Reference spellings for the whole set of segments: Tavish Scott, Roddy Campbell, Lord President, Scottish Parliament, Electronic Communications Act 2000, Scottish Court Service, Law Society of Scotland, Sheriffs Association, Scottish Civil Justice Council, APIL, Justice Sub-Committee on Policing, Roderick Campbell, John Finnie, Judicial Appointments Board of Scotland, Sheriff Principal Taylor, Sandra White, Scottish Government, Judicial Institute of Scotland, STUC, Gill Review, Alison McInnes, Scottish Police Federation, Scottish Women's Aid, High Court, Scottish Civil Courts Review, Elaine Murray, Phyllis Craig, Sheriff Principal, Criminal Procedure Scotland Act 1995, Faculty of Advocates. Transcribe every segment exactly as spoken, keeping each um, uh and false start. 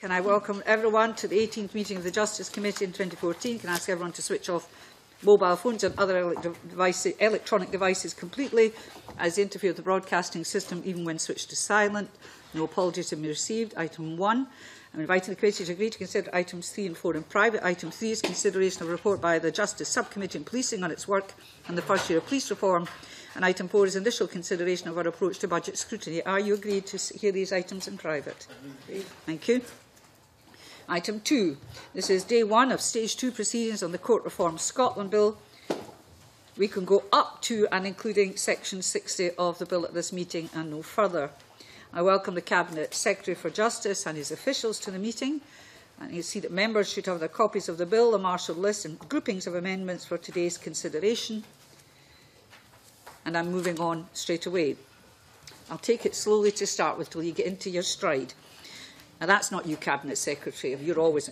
Can I welcome everyone to the eighteenth meeting of the Justice Committee in twenty fourteen? Can I ask everyone to switch off mobile phones and other electronic devices completely as they interfere with the broadcasting system, even when switched to silent? No apologies have been received. Item one. I'm inviting the committee to agree to consider items three and four in private. Item three is consideration of a report by the Justice Subcommittee on Policing on its work on the first year of police reform. And item four is initial consideration of our approach to budget scrutiny. Are you agreed to hear these items in private? Thank you. Item two. This is day one of stage two proceedings on the Court Reform Scotland bill. We can go up to and including section sixty of the bill at this meeting and no further. I welcome the Cabinet Secretary for Justice and his officials to the meeting. And you see that members should have their copies of the bill, the marshalled list and groupings of amendments for today's consideration. And I'm moving on straight away. I'll take it slowly to start with till you get into your stride. Now, that's not you, Cabinet Secretary. You're always...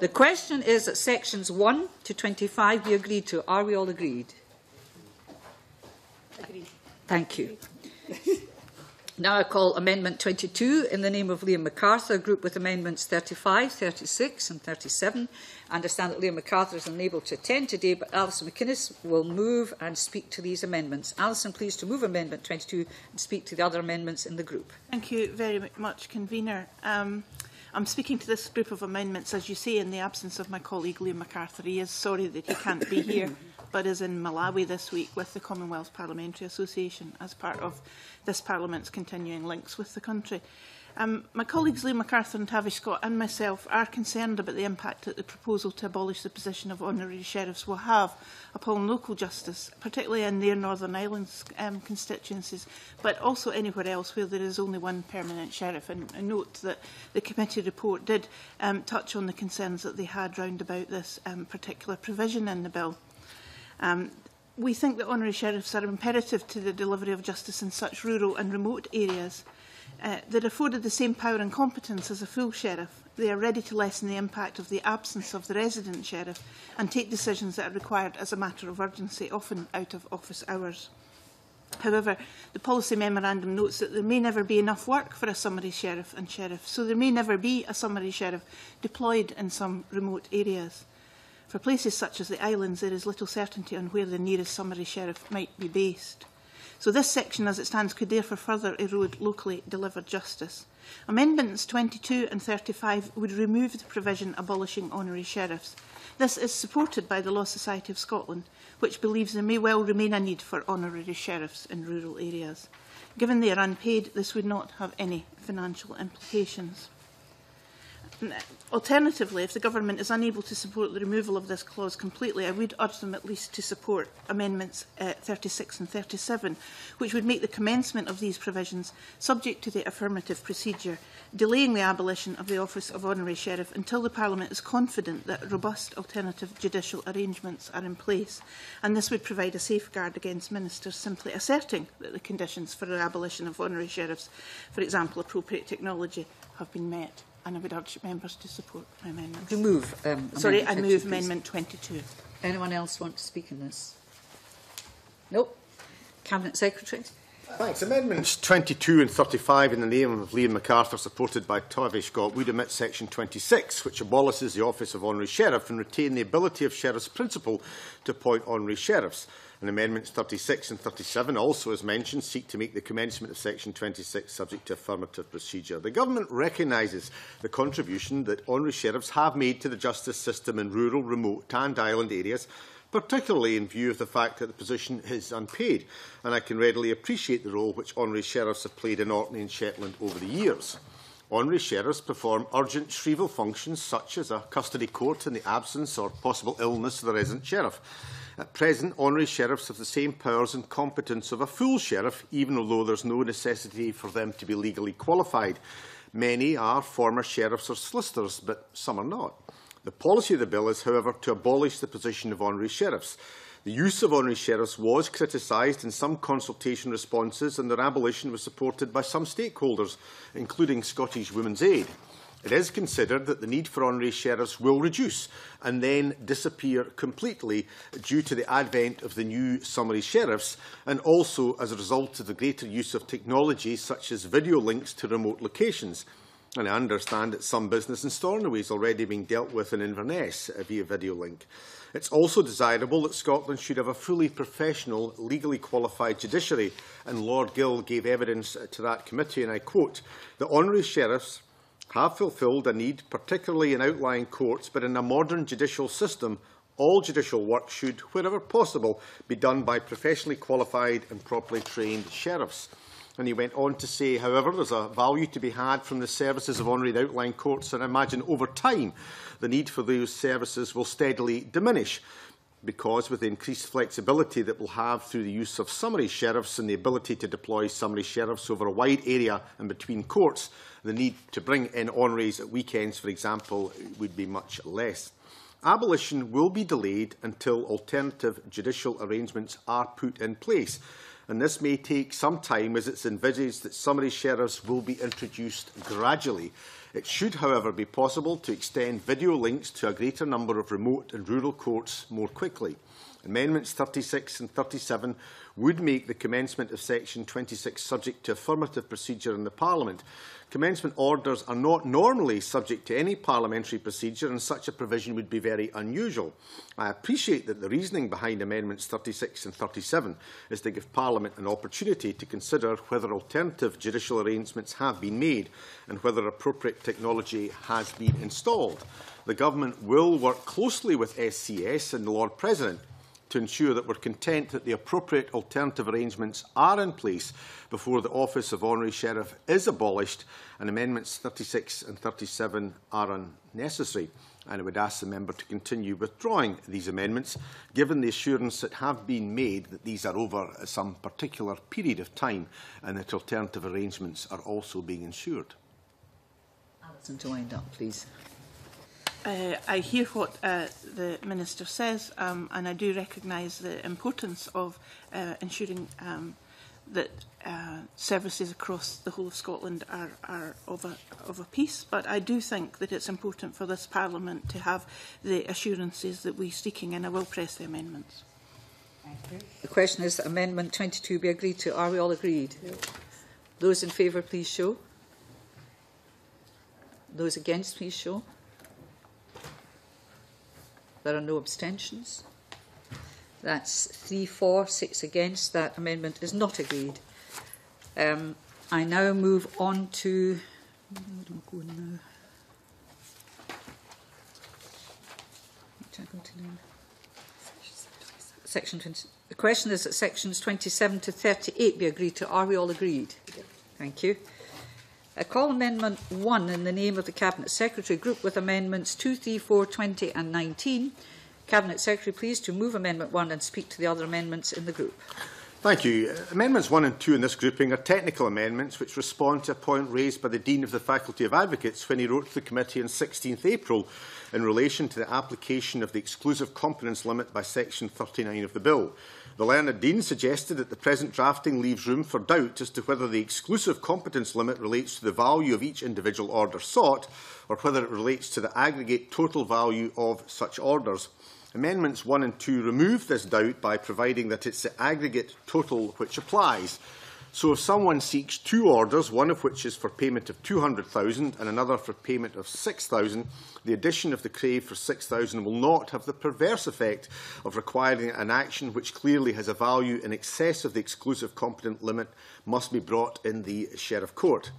The question is that sections one to twenty-five be agreed to. Are we all agreed? Agreed. Thank you. Now I call Amendment twenty-two in the name of Liam MacArthur, grouped with Amendments thirty-five, thirty-six and thirty-seven. I understand that Liam MacArthur is unable to attend today, but Alison McInnes will move and speak to these amendments. Alison, please, to move Amendment twenty-two and speak to the other amendments in the group. Thank you very much, Convener. Um, I'm speaking to this group of amendments, as you say, in the absence of my colleague Liam MacArthur. He is sorry that he can't be here, but is in Malawi this week with the Commonwealth Parliamentary Association as part of this Parliament's continuing links with the country. Um, my colleagues Lee MacArthur and Tavish Scott and myself are concerned about the impact that the proposal to abolish the position of honorary sheriffs will have upon local justice, particularly in their Northern Ireland um, constituencies, but also anywhere else where there is only one permanent sheriff. And, and note that the committee report did um, touch on the concerns that they had round about this um, particular provision in the bill. Um, we think that honorary sheriffs are imperative to the delivery of justice in such rural and remote areas. Uh, they're afforded the same power and competence as a full sheriff. They are ready to lessen the impact of the absence of the resident sheriff and take decisions that are required as a matter of urgency, often out of office hours. However, the policy memorandum notes that there may never be enough work for a summary sheriff and sheriff, so there may never be a summary sheriff deployed in some remote areas. For places such as the islands, there is little certainty on where the nearest summary sheriff might be based. So this section, as it stands, could therefore further erode locally delivered justice. Amendments twenty-two and thirty-five would remove the provision abolishing honorary sheriffs. This is supported by the Law Society of Scotland, which believes there may well remain a need for honorary sheriffs in rural areas. Given they are unpaid, this would not have any financial implications. Alternatively, if the Government is unable to support the removal of this clause completely, I would urge them at least to support Amendments uh, thirty-six and thirty-seven, which would make the commencement of these provisions subject to the affirmative procedure, delaying the abolition of the office of honorary sheriff until the Parliament is confident that robust alternative judicial arrangements are in place. And this would provide a safeguard against ministers simply asserting that the conditions for the abolition of honorary sheriffs, for example appropriate technology, have been met. And I would urge members to support my amendment. To move, um, Sorry, amendment I move please. Amendment twenty-two. Anyone else want to speak on this? Nope. Cabinet Secretary. Thanks. Amendments twenty-two and thirty-five in the name of Liam MacArthur, supported by Tavish Scott, would omit section twenty-six, which abolishes the office of honorary sheriff and retain the ability of Sheriff's Principal to appoint honorary sheriffs. And amendments thirty-six and thirty-seven, also as mentioned, seek to make the commencement of section twenty-six subject to affirmative procedure. The Government recognises the contribution that honorary sheriffs have made to the justice system in rural, remote and island areas, particularly in view of the fact that the position is unpaid, and I can readily appreciate the role which honorary sheriffs have played in Orkney and Shetland over the years. Honorary sheriffs perform urgent shrieval functions such as a custody court in the absence or possible illness of the resident sheriff. At present, honorary sheriffs have the same powers and competence of a full sheriff, even although there is no necessity for them to be legally qualified. Many are former sheriffs or solicitors, but some are not. The policy of the bill is, however, to abolish the position of honorary sheriffs. The use of honorary sheriffs was criticised in some consultation responses, and their abolition was supported by some stakeholders, including Scottish Women's Aid. It is considered that the need for honorary sheriffs will reduce and then disappear completely due to the advent of the new summary sheriffs, and also as a result of the greater use of technology such as video links to remote locations. And I understand that some business in Stornoway is already being dealt with in Inverness via video link. It's also desirable that Scotland should have a fully professional, legally qualified judiciary, and Lord Gill gave evidence to that committee, and I quote, "The honorary sheriffs have fulfilled a need, particularly in outlying courts, but in a modern judicial system, all judicial work should, wherever possible, be done by professionally qualified and properly trained sheriffs." And he went on to say, however, there's a value to be had from the services of honorary outlying courts, and I imagine over time the need for those services will steadily diminish, because with the increased flexibility that we'll have through the use of summary sheriffs and the ability to deploy summary sheriffs over a wide area and between courts, the need to bring in honoraries at weekends, for example, would be much less. Abolition will be delayed until alternative judicial arrangements are put in place. And this may take some time, as it's envisaged that summary sheriffs will be introduced gradually. It should, however, be possible to extend video links to a greater number of remote and rural courts more quickly. Amendments thirty-six and thirty-seven would make the commencement of Section twenty-six subject to affirmative procedure in the Parliament. Commencement orders are not normally subject to any parliamentary procedure, and such a provision would be very unusual. I appreciate that the reasoning behind Amendments thirty-six and thirty-seven is to give Parliament an opportunity to consider whether alternative judicial arrangements have been made and whether appropriate technology has been installed. The Government will work closely with S C S and the Lord President to ensure that we're content that the appropriate alternative arrangements are in place before the office of honorary sheriff is abolished and amendments thirty-six and thirty-seven are unnecessary. And I would ask the member to continue withdrawing these amendments, given the assurance that have been made that these are over some particular period of time and that alternative arrangements are also being ensured. Alison, to wind up, please. Uh, I hear what uh, the Minister says, um, and I do recognise the importance of uh, ensuring um, that uh, services across the whole of Scotland are, are of, a, of a piece. But I do think that it's important for this Parliament to have the assurances that we're seeking, and I will press the amendments. The question is that Amendment twenty-two be agreed to. Are we all agreed? Yes. Those in favour, please show. Those against, please show. There are no abstentions. That's three for, six against. That amendment is not agreed. Um, I now move on to. Where do I go now? Which I go to now? Section twenty-seven. The question is that sections twenty-seven to thirty-eight be agreed to. Are we all agreed? Yes. Thank you. I call Amendment one in the name of the Cabinet Secretary, grouped with Amendments two, three, four, twenty and nineteen. Cabinet Secretary, please, to move Amendment one and speak to the other amendments in the group. Thank you. Amendments one and two in this grouping are technical amendments which respond to a point raised by the Dean of the Faculty of Advocates when he wrote to the committee on sixteenth April in relation to the application of the exclusive competence limit by Section thirty-nine of the Bill. The learned Dean suggested that the present drafting leaves room for doubt as to whether the exclusive competence limit relates to the value of each individual order sought, or whether it relates to the aggregate total value of such orders. Amendments one and two remove this doubt by providing that it's the aggregate total which applies. So if someone seeks two orders, one of which is for payment of two hundred thousand pounds and another for payment of six thousand pounds, the addition of the crave for six thousand pounds will not have the perverse effect of requiring an action which clearly has a value in excess of the exclusive competent limit must be brought in the Sheriff Court.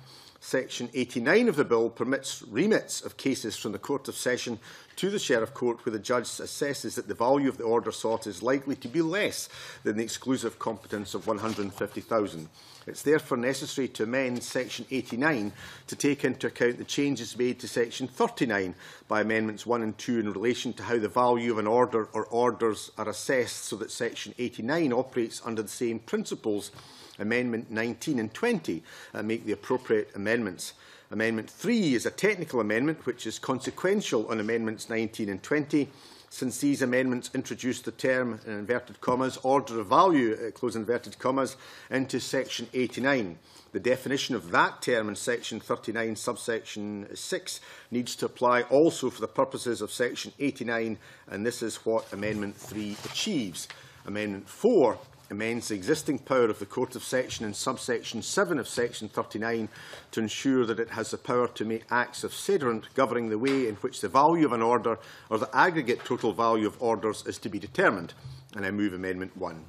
Section eighty-nine of the Bill permits remits of cases from the Court of Session to the Sheriff Court where the judge assesses that the value of the order sought is likely to be less than the exclusive competence of one hundred and fifty thousand pounds. It is therefore necessary to amend Section eighty-nine to take into account the changes made to Section thirty-nine by Amendments one and two in relation to how the value of an order or orders are assessed, so that Section eighty-nine operates under the same principles. Amendment nineteen and twenty and make the appropriate amendments. Amendment three is a technical amendment which is consequential on Amendments nineteen and twenty, since these amendments introduce the term, in inverted commas, order of value, uh, close inverted commas, into Section eighty-nine. The definition of that term in Section thirty-nine, subsection six, needs to apply also for the purposes of Section eighty-nine, and this is what Amendment three achieves. Amendment four amends the existing power of the Court of Session in subsection seven of section thirty-nine to ensure that it has the power to make acts of sederunt governing the way in which the value of an order or the aggregate total value of orders is to be determined. And I move Amendment one.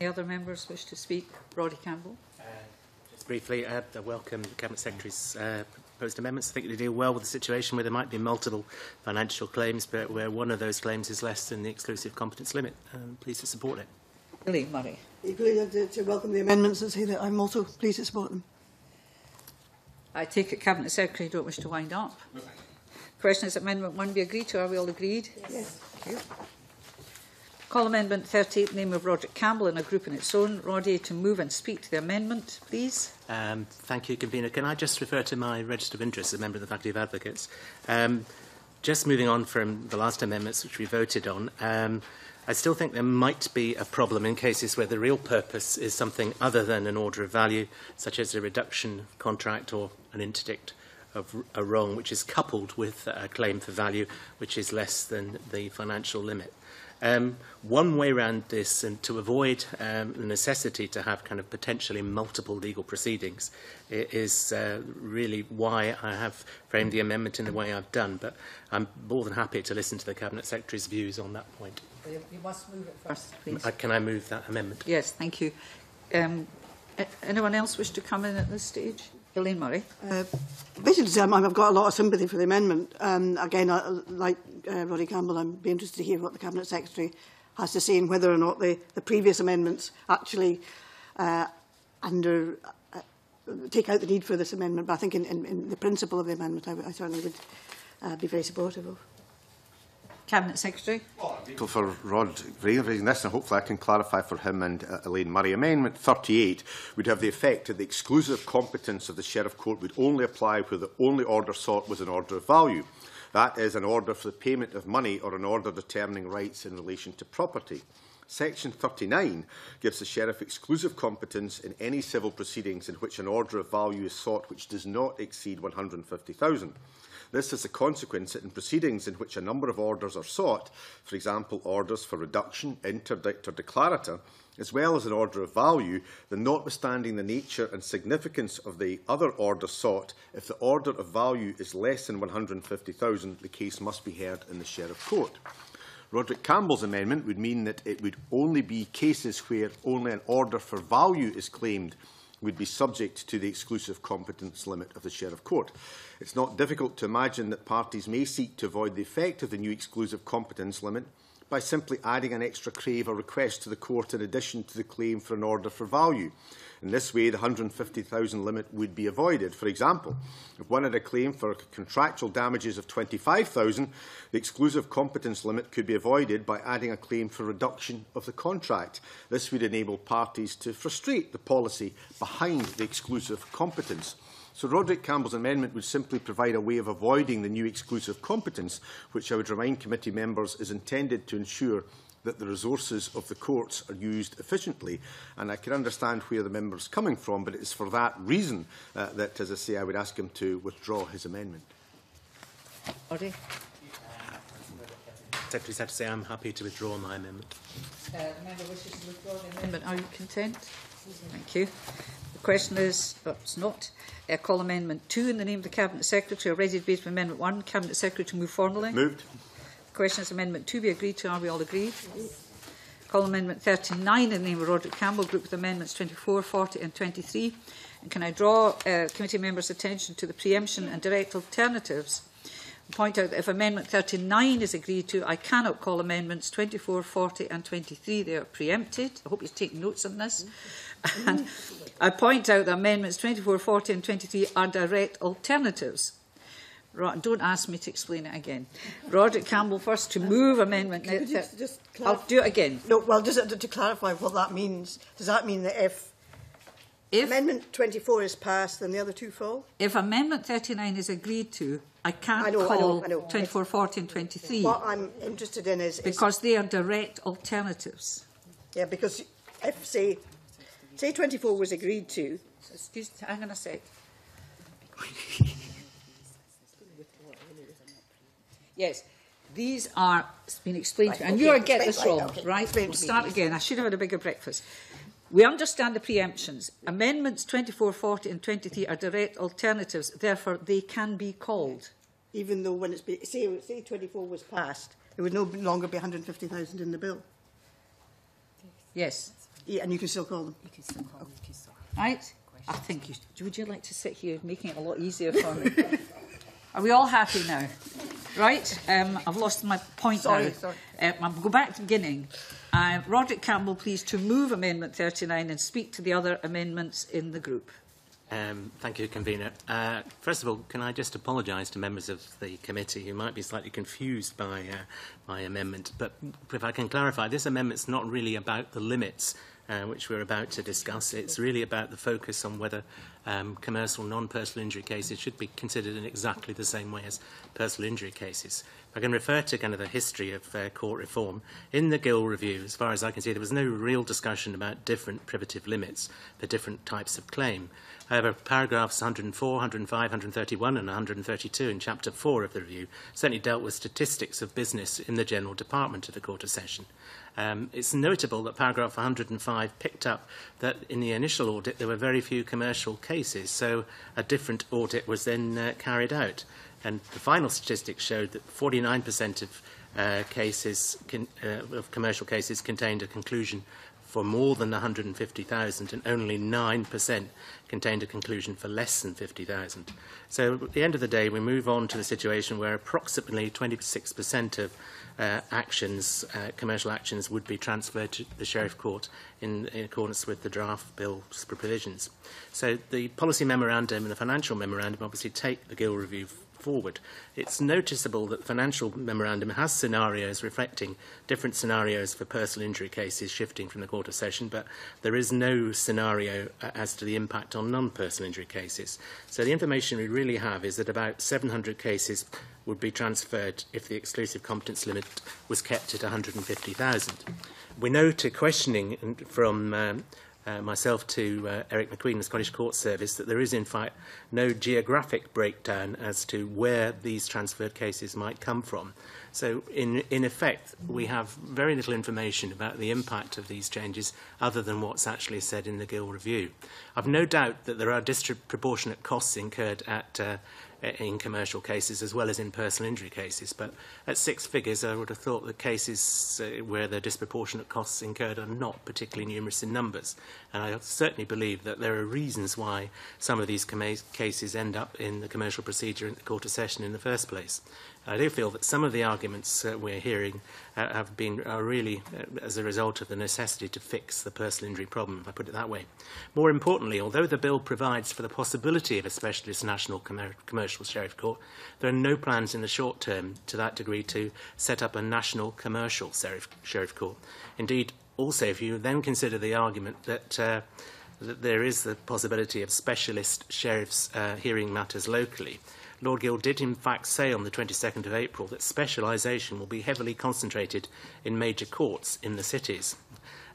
Any other members wish to speak? Roddy Campbell. Uh, just briefly, I uh, welcome the Cabinet Secretary's uh, proposed amendments. I think they deal well with the situation where there might be multiple financial claims, but where one of those claims is less than the exclusive competence limit. I'm pleased to support it. Elaine Murray. Equally, to, to welcome the amendments and say that I'm also pleased to support them. I take it Cabinet Secretary don't wish to wind up. No. Question is Amendment one be agreed to. Are we all agreed? Yes. Yes. Thank you. Call Amendment thirty-eight in the name of Roderick Campbell in a group in its own. Roddy, to move and speak to the amendment, please. Um, thank you, Convener. Can I just refer to my register of interest as a member of the Faculty of Advocates? Um, just moving on from the last amendments which we voted on, um, I still think there might be a problem in cases where the real purpose is something other than an order of value, such as a reduction contract or an interdict of a wrong, which is coupled with a claim for value which is less than the financial limit. Um, one way around this, and to avoid um, the necessity to have kind of potentially multiple legal proceedings, is uh, really why I have framed the amendment in the way I've done. But I'm more than happy to listen to the Cabinet Secretary's views on that point. You must move it first, please. Can I move that amendment? Yes, thank you. Um, anyone else wish to come in at this stage? Elaine Murray. Uh, basically, um, I've got a lot of sympathy for the amendment. Um, again, I, like uh, Roddy Campbell, I'd be interested to hear what the Cabinet Secretary has to say and whether or not the, the previous amendments actually uh, under, uh, take out the need for this amendment. But I think in, in, in the principle of the amendment, I, I certainly would uh, be very supportive of. Cabinet Secretary. Well, for Rod raising this, and hopefully I can clarify for him and uh, Elaine Murray. Amendment thirty-eight would have the effect that the exclusive competence of the Sheriff Court would only apply where the only order sought was an order of value. That is, an order for the payment of money or an order determining rights in relation to property. Section thirty-nine gives the Sheriff exclusive competence in any civil proceedings in which an order of value is sought which does not exceed one hundred and fifty thousand pounds. This is the consequence that in proceedings in which a number of orders are sought, for example, orders for reduction, interdict or declarator, as well as an order of value, then notwithstanding the nature and significance of the other order sought, if the order of value is less than one hundred and fifty thousand pounds, the case must be heard in the Sheriff Court. Roderick Campbell's amendment would mean that it would only be cases where only an order for value is claimed would be subject to the exclusive competence limit of the Sheriff Court. It's not difficult to imagine that parties may seek to avoid the effect of the new exclusive competence limit by simply adding an extra crave or request to the court in addition to the claim for an order for value. In this way, the one hundred and fifty thousand pound limit would be avoided. For example, if one had a claim for contractual damages of twenty-five thousand pounds, the exclusive competence limit could be avoided by adding a claim for reduction of the contract. This would enable parties to frustrate the policy behind the exclusive competence. So Roderick Campbell's amendment would simply provide a way of avoiding the new exclusive competence, which I would remind committee members is intended to ensure that the resources of the courts are used efficiently. And I can understand where the member is coming from, but it is for that reason uh, that, as I say, I would ask him to withdraw his amendment. Roddy. Secretary's had to say I'm happy to withdraw my amendment. Uh, the member wishes to withdraw the amendment. Are you content? Thank you. The question is, but it's not. Uh, call Amendment two in the name of the Cabinet Secretary. Already debated Amendment one. Cabinet Secretary to move formally. Moved. The question is Amendment two be agreed to. Are we all agreed? Yes. Call Amendment thirty-nine in the name of Roderick Campbell. Group with Amendments twenty-four, forty and twenty-three. And can I draw uh, committee members' attention to the preemption and direct alternatives? And point out that if Amendment thirty-nine is agreed to, I cannot call Amendments twenty-four, forty and twenty-three. They are preempted. I hope you're taking notes on this. Mm-hmm. And I point out that Amendments twenty-four, forty and twenty-three are direct alternatives. Right, don't ask me to explain it again. Roderick Campbell first to move amendment. Could you just, just I'll do it again. No, well, just to, to clarify what that means. Does that mean that if, if Amendment twenty-four is passed, then the other two fall? If Amendment thirty-nine is agreed to, I can't I know, call I know, I know. twenty-four, forty and twenty-three. What I'm interested in is... Because is, they are direct alternatives. Yeah, because if, say, say twenty-four was agreed to... Excuse me, hang on a sec. Yes, These are, it's been explained right, to me, and okay, you are get this wrong, okay, right? We'll start again. I should have had a bigger breakfast. We understand the preemptions. Amendments twenty-four, forty and twenty-three are direct alternatives, therefore they can be called. Even though when it's been, say, say twenty-four was passed, it would no longer be one hundred and fifty thousand in the bill. Yes. Yeah, and you can still call them. You can still call them. You can still call them. Right? I think you, would you like to sit here making it a lot easier for me? Are we all happy now? Right? Um, I've lost my point sorry, now. Sorry. Uh, I'll go back to the beginning. Uh, Roderick Campbell, please, to move Amendment thirty-nine and speak to the other amendments in the group. Um, thank you, Convener. Uh, first of all, can I just apologise to members of the committee who might be slightly confused by uh, my amendment, but if I can clarify, this amendment's not really about the limits uh, which we're about to discuss. It's really about the focus on whether um, commercial non-personal injury cases should be considered in exactly the same way as personal injury cases. I can refer to kind of the history of uh, court reform. In the Gill Review, as far as I can see, there was no real discussion about different privative limits for different types of claim. However, paragraphs one oh four, one oh five, one thirty-one and one thirty-two in Chapter four of the Review certainly dealt with statistics of business in the General Department of the Court of Session. Um, it's notable that paragraph one hundred and five picked up that in the initial audit there were very few commercial cases, so a different audit was then uh, carried out. And the final statistics showed that forty-nine percent of uh, cases, con uh, of commercial cases, contained a conclusion for more than one hundred and fifty thousand, and only nine percent contained a conclusion for less than fifty thousand. So at the end of the day, we move on to the situation where approximately twenty-six percent of uh, actions, uh, commercial actions, would be transferred to the Sheriff Court in, in accordance with the draft bill's provisions. So the policy memorandum and the financial memorandum obviously take the Gill Review forward. It's noticeable that the financial memorandum has scenarios reflecting different scenarios for personal injury cases shifting from the Court of Session, but there is no scenario as to the impact on non-personal injury cases. So the information we really have is that about seven hundred cases would be transferred if the exclusive competence limit was kept at one hundred and fifty thousand. We know to questioning from um, Uh, myself to uh, Eric McQueen, the Scottish Court Service, that there is in fact no geographic breakdown as to where these transferred cases might come from. So in, in effect, we have very little information about the impact of these changes other than what's actually said in the Gill Review. I've no doubt that there are disproportionate costs incurred at uh, in commercial cases as well as in personal injury cases, but at six figures I would have thought that cases where the disproportionate costs incurred are not particularly numerous in numbers, and I certainly believe that there are reasons why some of these cases end up in the commercial procedure in the Court of Session in the first place. I do feel that some of the arguments uh, we're hearing uh, have been are really uh, as a result of the necessity to fix the personal injury problem, if I put it that way. More importantly, although the bill provides for the possibility of a specialist national commer commercial sheriff court, there are no plans in the short term to that degree to set up a national commercial sheriff, sheriff court. Indeed, also, if you then consider the argument that uh, that there is the possibility of specialist sheriffs uh, hearing matters locally, Lord Gill did in fact say on the twenty-second of April that specialisation will be heavily concentrated in major courts in the cities.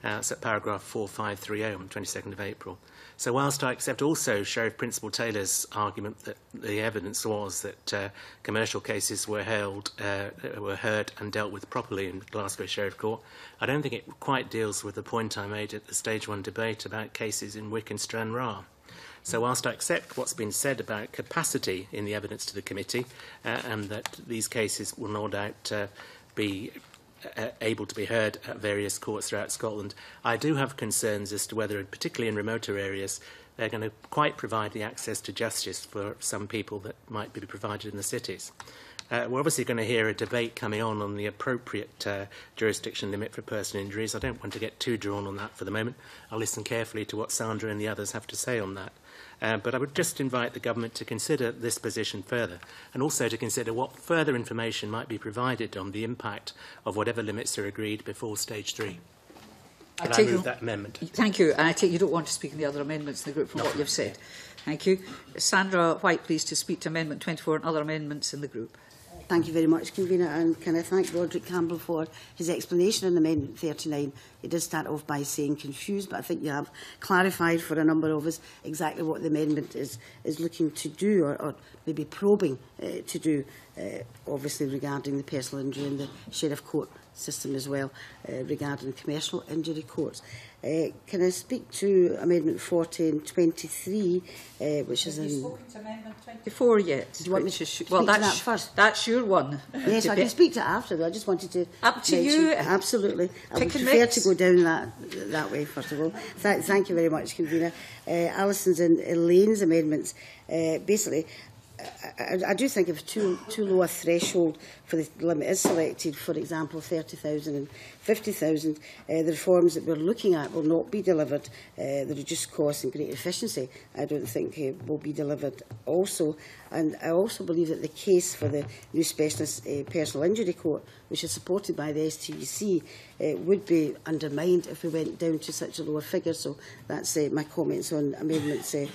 Uh, that's at paragraph four five three oh on the twenty-second of April. So whilst I accept also Sheriff Principal Taylor's argument that the evidence was that uh, commercial cases were, held, uh, were heard and dealt with properly in the Glasgow Sheriff Court, I don't think it quite deals with the point I made at the Stage one debate about cases in Wick and Stranraer. So whilst I accept what's been said about capacity in the evidence to the committee uh, and that these cases will no doubt uh, be uh, able to be heard at various courts throughout Scotland, I do have concerns as to whether, particularly in remoter areas, they're going to quite provide the access to justice for some people that might be provided in the cities. Uh, we're obviously going to hear a debate coming on on the appropriate uh, jurisdiction limit for personal injuries. I don't want to get too drawn on that for the moment. I'll listen carefully to what Sandra and the others have to say on that. Uh, but I would just invite the government to consider this position further, and also to consider what further information might be provided on the impact of whatever limits are agreed before Stage three. Can I, I move that amendment? Thank you. And I take you don't want to speak on the other amendments in the group from no. what you've said. Thank you. Sandra White, please, to speak to Amendment twenty-four and other amendments in the group. Thank you very much, Convener, and can I thank Roderick Campbell for his explanation on Amendment thirty-nine. It did start off by saying confused, but I think you have clarified for a number of us exactly what the amendment is, is looking to do, or, or maybe probing uh, to do, uh, obviously regarding the personal injury and the Sheriff Court system as well, uh, regarding commercial injury courts. Uh, can I speak to Amendment forty and twenty-three, uh, which is in... Have you spoken to Amendment twenty-four yet? Do you want me to speak well, to that first? That's your one. Yes, I can speak to it after. I just wanted to... Up to mention. You. Absolutely. I would prefer mix. to go down that that way, first of all. Th thank you very much, Convener. Uh, Alison's and Elaine's amendments, uh, basically... I, I do think if too, too low a threshold for the limit is selected, for example, thirty thousand and fifty thousand, uh, the reforms that we're looking at will not be delivered. Uh, the reduced cost and greater efficiency, I don't think, uh, will be delivered also. And I also believe that the case for the new specialist uh, personal injury court, which is supported by the S T U C, uh, would be undermined if we went down to such a lower figure. So that's uh, my comments on amendments uh,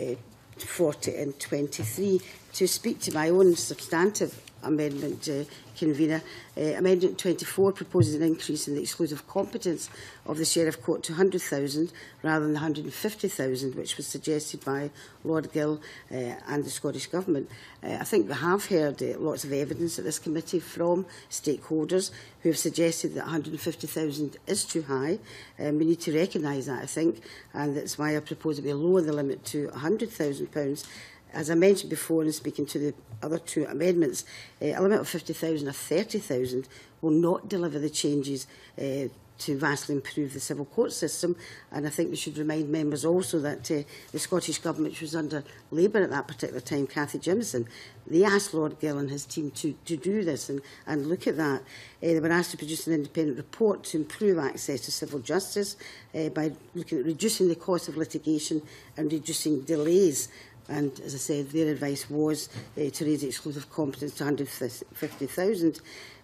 uh, forty and twenty-three. To speak to my own substantive amendment, uh, Convener, uh, Amendment twenty-four proposes an increase in the exclusive competence of the Sheriff Court to one hundred thousand rather than one hundred and fifty thousand, which was suggested by Lord Gill uh, and the Scottish Government. Uh, I think we have heard uh, lots of evidence at this committee from stakeholders who have suggested that one hundred and fifty thousand is too high. Um, we need to recognise that, I think, and that's why I propose that we lower the limit to one hundred thousand pounds. As I mentioned before in speaking to the other two amendments, uh, a limit of fifty thousand or thirty thousand will not deliver the changes uh, to vastly improve the civil court system. And I think we should remind members also that uh, the Scottish Government, which was under Labour at that particular time, Cathy Jimison, they asked Lord Gill and his team to, to do this and, and look at that. Uh, they were asked to produce an independent report to improve access to civil justice uh, by looking at reducing the cost of litigation and reducing delays. And, as I said, their advice was uh, to raise exclusive competence to one hundred and fifty thousand.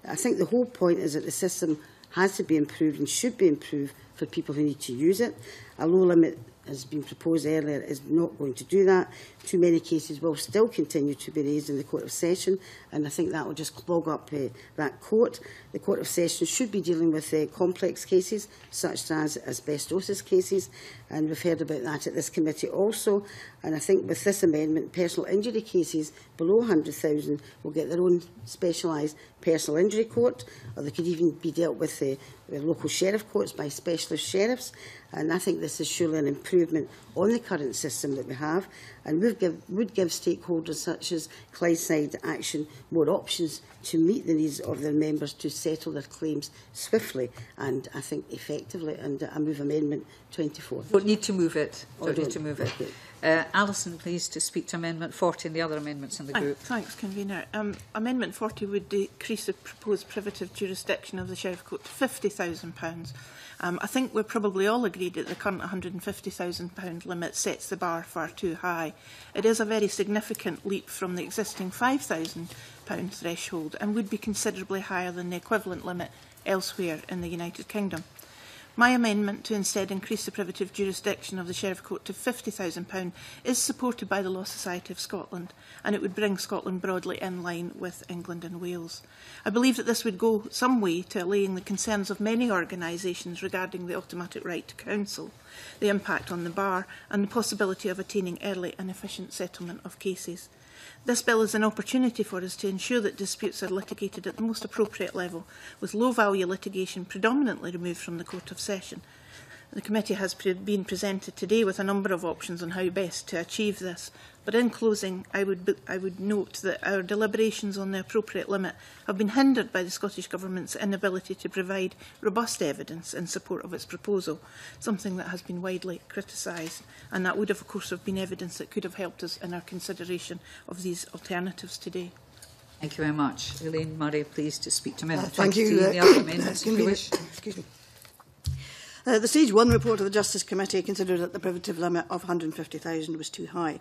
I think the whole point is that the system has to be improved and should be improved for people who need to use it. A low limit, as been proposed earlier, is not going to do that. Too many cases will still continue to be raised in the Court of Session, and I think that will just clog up uh, that court. The Court of Session should be dealing with uh, complex cases, such as asbestosis cases, and we've heard about that at this committee also. And I think with this amendment, personal injury cases below one hundred thousand will get their own specialised personal injury court, or they could even be dealt with uh, with local sheriff courts by specialist sheriffs. And I think this is surely an improvement on the current system that we have, and would give, would give stakeholders such as Clydeside Action more options to meet the needs of their members to settle their claims swiftly and, I think, effectively. And I move Amendment twenty-four. Don't need to move it. Don't need to move it. Uh, Alison, please, to speak to Amendment forty and the other amendments in the group. Thanks, Convener. Um, amendment forty would decrease the proposed privative jurisdiction of the Sheriff Court to fifty thousand pounds. Um, I think we're probably all agreed that the current one hundred and fifty thousand pound limit sets the bar far too high. It is a very significant leap from the existing five thousand pound threshold and would be considerably higher than the equivalent limit elsewhere in the United Kingdom. My amendment to instead increase the privative jurisdiction of the Sheriff Court to fifty thousand pounds is supported by the Law Society of Scotland, and it would bring Scotland broadly in line with England and Wales. I believe that this would go some way to allaying the concerns of many organisations regarding the automatic right to counsel, the impact on the bar, and the possibility of attaining early and efficient settlement of cases. This bill is an opportunity for us to ensure that disputes are litigated at the most appropriate level, with low-value litigation predominantly removed from the Court of Session. The committee has pre been presented today with a number of options on how best to achieve this, but in closing, I would, I would note that our deliberations on the appropriate limit have been hindered by the Scottish Government's inability to provide robust evidence in support of its proposal, something that has been widely criticised, and that would of course have been evidence that could have helped us in our consideration of these alternatives today. Thank you very much. Elaine Murray, please, to speak to me. Uh, thank you. Uh, the other amendments, if you wish. Excuse me. Uh, the Stage one report of the Justice Committee considered that the privative limit of one hundred and fifty thousand was too high.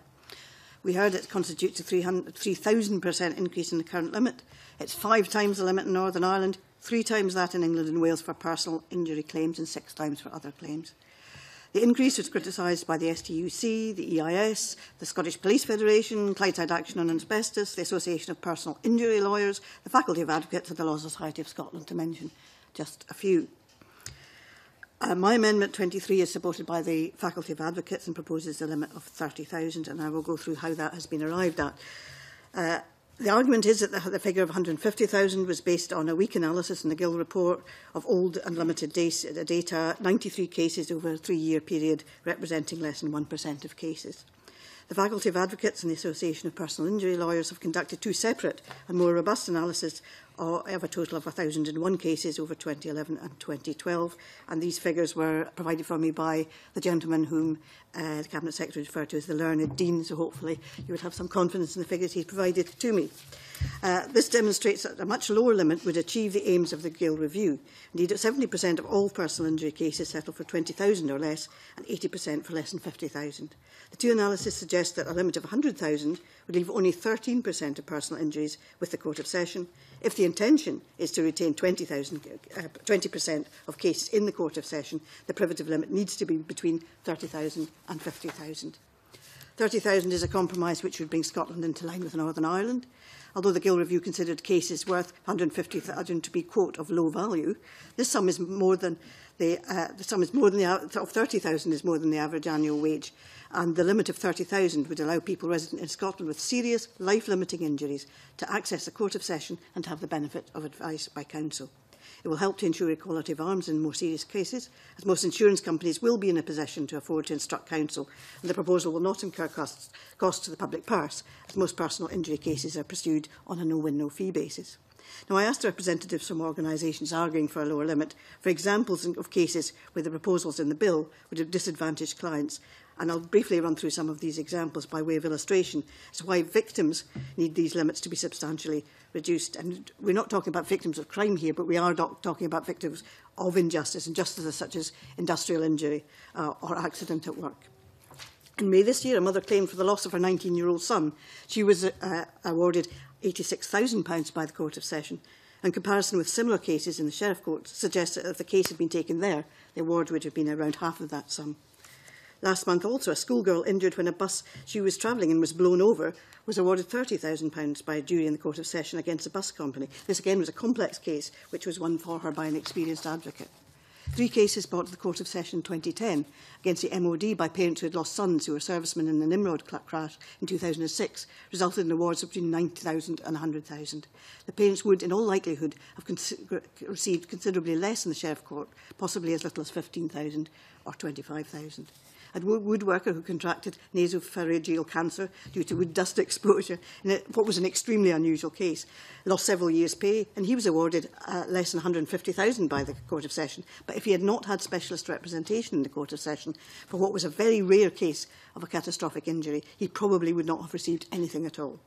We heard it constitutes a three thousand percent increase in the current limit. It's five times the limit in Northern Ireland, three times that in England and Wales for personal injury claims, and six times for other claims. The increase was criticised by the S T U C, the E I S, the Scottish Police Federation, Clydeside Action on Asbestos, the Association of Personal Injury Lawyers, the Faculty of Advocates and the Law Society of Scotland, to mention just a few. Uh, my Amendment twenty-three is supported by the Faculty of Advocates and proposes a limit of thirty thousand pounds, and I will go through how that has been arrived at. Uh, the argument is that the, the figure of one hundred and fifty thousand pounds was based on a weak analysis in the Gill report of old and limited data, ninety-three cases over a three-year period, representing less than one percent of cases. The Faculty of Advocates and the Association of Personal Injury Lawyers have conducted two separate and more robust analyses of a total of one thousand and one cases over twenty eleven and twenty twelve, and these figures were provided for me by the gentleman whom uh, the Cabinet Secretary referred to as the learned Dean, so hopefully you would have some confidence in the figures he provided to me. Uh, this demonstrates that a much lower limit would achieve the aims of the Gill Review. Indeed, seventy percent of all personal injury cases settle for twenty thousand pounds or less, and eighty percent for less than fifty thousand pounds. The two analyses suggest that a limit of one hundred thousand pounds would leave only thirteen percent of personal injuries with the Court of Session, if the intention is to retain twenty percent of cases in the Court of Session. The privative limit needs to be between thirty thousand and fifty thousand. thirty thousand is a compromise which would bring Scotland into line with Northern Ireland. Although the Gill Review considered cases worth one hundred and fifty thousand pounds to be, quote, of low value, this sum is more than the, uh, the sum is more than the, of thirty thousand pounds is more than the average annual wage, and the limit of thirty thousand pounds would allow people resident in Scotland with serious, life-limiting injuries to access the Court of Session and have the benefit of advice by counsel. It will help to ensure equality of arms in more serious cases, as most insurance companies will be in a position to afford to instruct counsel, and the proposal will not incur costs, costs to the public purse, as most personal injury cases are pursued on a no-win, no-fee basis. Now, I asked representatives from organisations arguing for a lower limit for examples of cases where the proposals in the bill would have disadvantaged clients, and I'll briefly run through some of these examples by way of illustration as to why victims need these limits to be substantially reduced. And we're not talking about victims of crime here, but we are talking about victims of injustice, injustices such as industrial injury uh, or accident at work. In May this year, a mother claimed for the loss of her nineteen-year-old son. She was uh, awarded eighty-six thousand pounds by the Court of Session. In comparison with similar cases in the Sheriff Court, suggests that if the case had been taken there, the award would have been around half of that sum. Last month also, a schoolgirl injured when a bus she was travelling in was blown over was awarded thirty thousand pounds by a jury in the Court of Session against a bus company. This again was a complex case, which was won for her by an experienced advocate. Three cases brought to the Court of Session in twenty ten against the M O D by parents who had lost sons who were servicemen in the Nimrod crash in two thousand and six resulted in awards of between ninety thousand pounds and one hundred thousand pounds. The parents would, in all likelihood, have cons received considerably less in the Sheriff Court, possibly as little as fifteen thousand pounds or twenty-five thousand pounds. A woodworker who contracted nasopharyngeal cancer due to wood dust exposure in what was an extremely unusual case lost several years' pay, and he was awarded uh, less than one hundred and fifty thousand pounds by the Court of Session. But if he had not had specialist representation in the Court of Session for what was a very rare case of a catastrophic injury, he probably would not have received anything at all.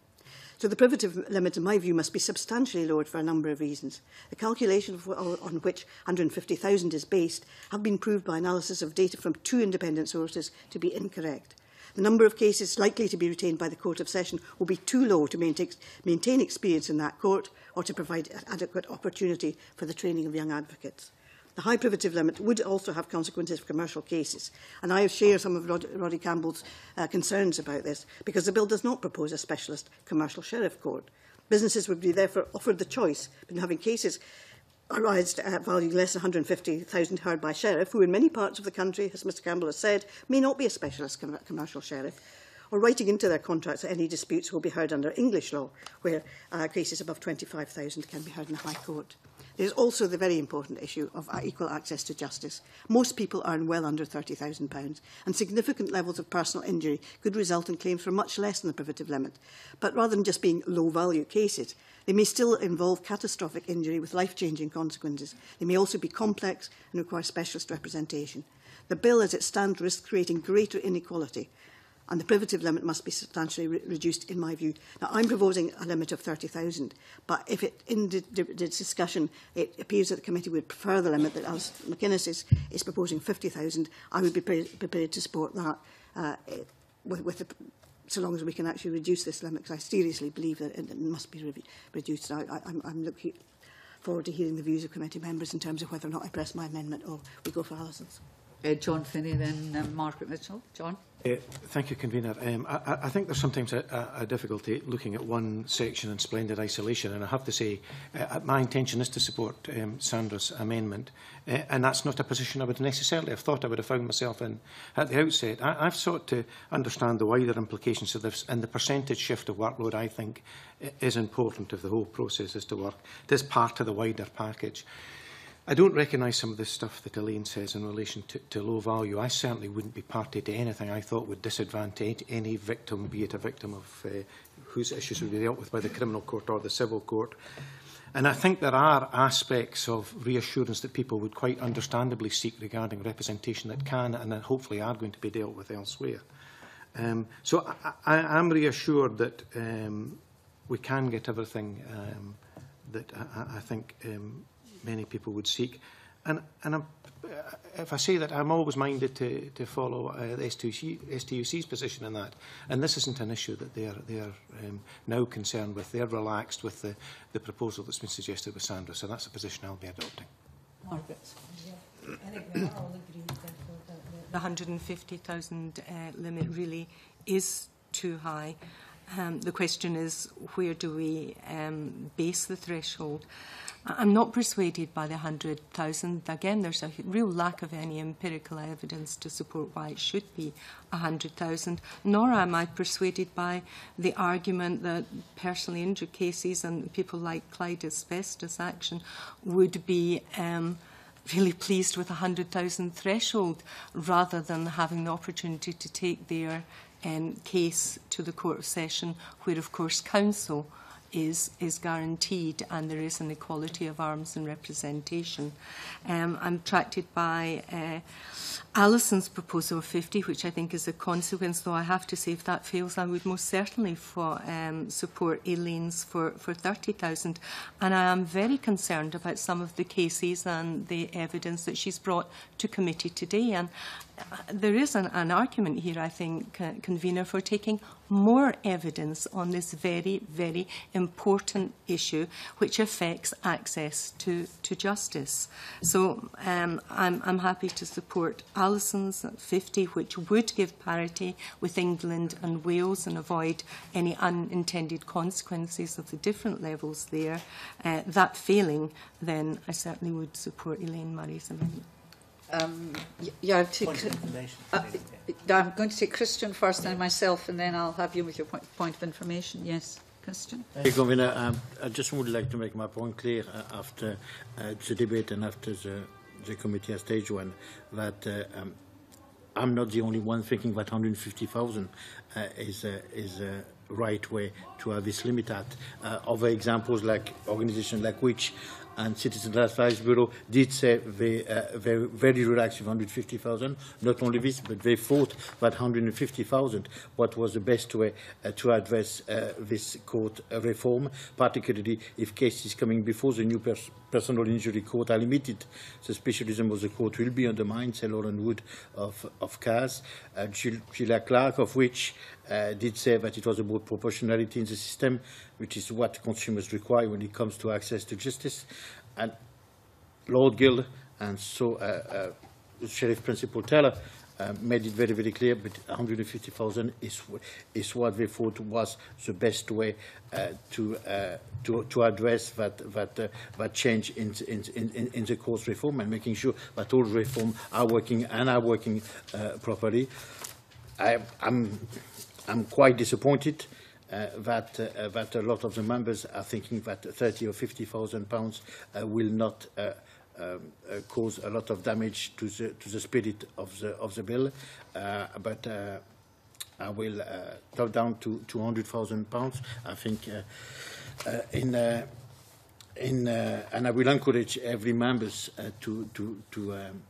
So the privative limit, in my view, must be substantially lowered for a number of reasons. The calculation on which one hundred and fifty thousand pounds is based have been proved by analysis of data from two independent sources to be incorrect. The number of cases likely to be retained by the Court of Session will be too low to maintain experience in that court or to provide adequate opportunity for the training of young advocates. The high privative limit would also have consequences for commercial cases, and I share some of Rod Roddy Campbell's uh, concerns about this, because the bill does not propose a specialist commercial sheriff court. Businesses would be therefore offered the choice between having cases arised at value less than one hundred and fifty thousand pounds heard by sheriff, who in many parts of the country, as Mr Campbell has said, may not be a specialist com commercial sheriff, or writing into their contracts that any disputes will be heard under English law, where uh, cases above twenty-five thousand pounds can be heard in the High Court. There's also the very important issue of equal access to justice. Most people earn well under thirty thousand pounds, and significant levels of personal injury could result in claims for much less than the privative limit. But rather than just being low-value cases, they may still involve catastrophic injury with life-changing consequences. They may also be complex and require specialist representation. The bill as it stands risks creating greater inequality, and the privative limit must be substantially re reduced, in my view. Now, I'm proposing a limit of thirty thousand pounds, but if it, in the, the discussion it appears that the committee would prefer the limit that Alison McInnes is, is proposing, fifty thousand pounds, I would be pre prepared to support that, uh, with, with the, so long as we can actually reduce this limit, because I seriously believe that it, it must be re reduced. I, I, I'm, I'm looking forward to hearing the views of committee members in terms of whether or not I press my amendment or we go for Alison's. Uh, John Finnie, then uh, Margaret Mitchell. John? Uh, thank you, Convener. Um, I, I think there's sometimes a, a difficulty looking at one section in splendid isolation, and I have to say uh, my intention is to support um, Sandra's amendment, uh, and that's not a position I would necessarily have thought I would have found myself in at the outset. I, I've sought to understand the wider implications of this, and the percentage shift of workload, I think, is important if the whole process is to work. It is part of the wider package. I don't recognise some of the stuff that Elaine says in relation to, to low value. I certainly wouldn't be party to anything I thought would disadvantage any victim, be it a victim of uh, whose issues would be dealt with by the criminal court or the civil court. And I think there are aspects of reassurance that people would quite understandably seek regarding representation that can and that hopefully are going to be dealt with elsewhere. Um, so I, I am reassured that um, we can get everything um, that I, I think... Um, many people would seek, and, and I'm, if I say that, I'm always minded to, to follow uh, the S T U C, S T U C's position in that, and this isn't an issue that they are, they are um, now concerned with. They're relaxed with the, the proposal that's been suggested by Sandra, so that's the position I'll be adopting. Margaret. Yeah, I think we all agree with that. The one hundred fifty thousand uh, limit really is too high. Um, the question is, where do we um, base the threshold? I'm not persuaded by the one hundred thousand. Again, there's a real lack of any empirical evidence to support why it should be one hundred thousand, nor am I persuaded by the argument that personally injured cases and people like Clydeside Asbestos Action would be um, really pleased with a one hundred thousand threshold rather than having the opportunity to take their um, case to the Court of Session, where, of course, counsel Is, is guaranteed and there is an equality of arms and representation. Um, I'm attracted by uh, Alison's proposal of fifty, which I think is a consequence, though I have to say if that fails I would most certainly for, um, support Elaine's for, for thirty thousand, and I am very concerned about some of the cases and the evidence that she's brought to committee today. And there is an, an argument here, I think, uh, Convener, for taking more evidence on this very, very important issue, which affects access to, to justice. So um, I'm, I'm happy to support Alison's at fifty, which would give parity with England and Wales and avoid any unintended consequences of the different levels there. Uh, that failing, then I certainly would support Elaine Murray's amendment. Um, yeah, I've uh, I'm going to take Christian first and myself, and then I'll have you with your point, point of information. Yes, Christian. Hey, Convener, um, I just would like to make my point clear uh, after uh, the debate and after the, the committee at stage one that uh, um, I'm not the only one thinking that one hundred fifty thousand uh, is uh, is uh, right way to have this limit at. Uh, other examples like organisations like which and Citizen Advice Bureau did say they uh, very, very relaxed with one hundred fifty thousand. Not only this, but they thought that one hundred fifty thousand, what was the best way uh, to address uh, this court reform, particularly if cases coming before the new pers personal injury court are limited. The specialism of the court will be undermined, say Lauren Wood of, of C A S, uh, Gilles Clark of which Uh, did say that it was about proportionality in the system, which is what consumers require when it comes to access to justice. And Lord Gill and so uh, uh, Sheriff Principal Taylor uh, made it very, very clear, but one hundred fifty thousand is, is what they thought was the best way uh, to, uh, to, to address that, that, uh, that change in, in, in, in the court's reform and making sure that all reforms are working and are working uh, properly. I, I'm... I'm quite disappointed uh, that, uh, that a lot of the members are thinking that thirty or fifty thousand pounds uh, will not uh, um, uh, cause a lot of damage to the, to the spirit of the, of the bill. Uh, but uh, I will uh, top down to two hundred thousand pounds, I think, uh, uh, in, uh, in, uh, and I will encourage every member uh, to, to, to um,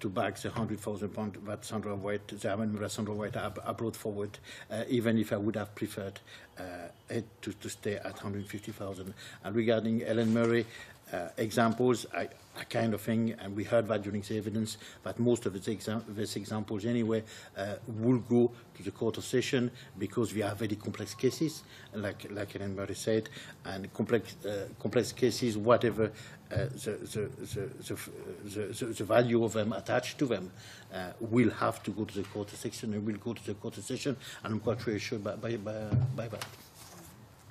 to back the one hundred thousand pounds that Sandra White, the amendment that Sandra White I brought forward, uh, even if I would have preferred uh, it to, to stay at one hundred fifty thousand. And regarding Ellen Murray, uh, uh, examples, I, a kind of thing, and we heard that during the evidence, that most of these examples anyway uh, will go to the Court of Session because they are very complex cases, like, like Elaine Murray said, and complex, uh, complex cases, whatever uh, the, the, the, the, the, the value of them attached to them, uh, will have to go to the Court of Session and will go to the Court of Session, and I'm quite reassured by, by, by, by that.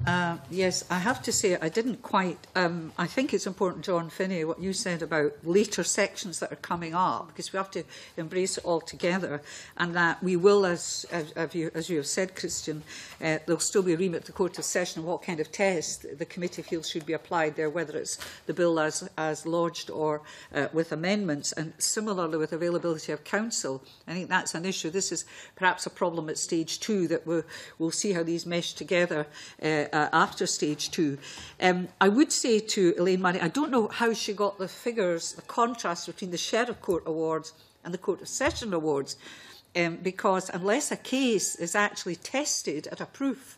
Uh, yes, I have to say I didn't quite, um, I think it's important, John Finnie, what you said about later sections that are coming up, because we have to embrace it all together, and that we will, as, as, as, you, as you have said, Christian, uh, there will still be a remit to the Court of Session what kind of test the committee feels should be applied there, whether it's the bill as, as lodged or uh, with amendments, and similarly with availability of counsel. I think that's an issue. This is perhaps a problem at stage two, that we'll, we'll see how these mesh together uh, Uh, after stage two. Um, I would say to Elaine Murray, I don't know how she got the figures, the contrast between the Sheriff Court Awards and the Court of Session Awards, um, because unless a case is actually tested at a proof,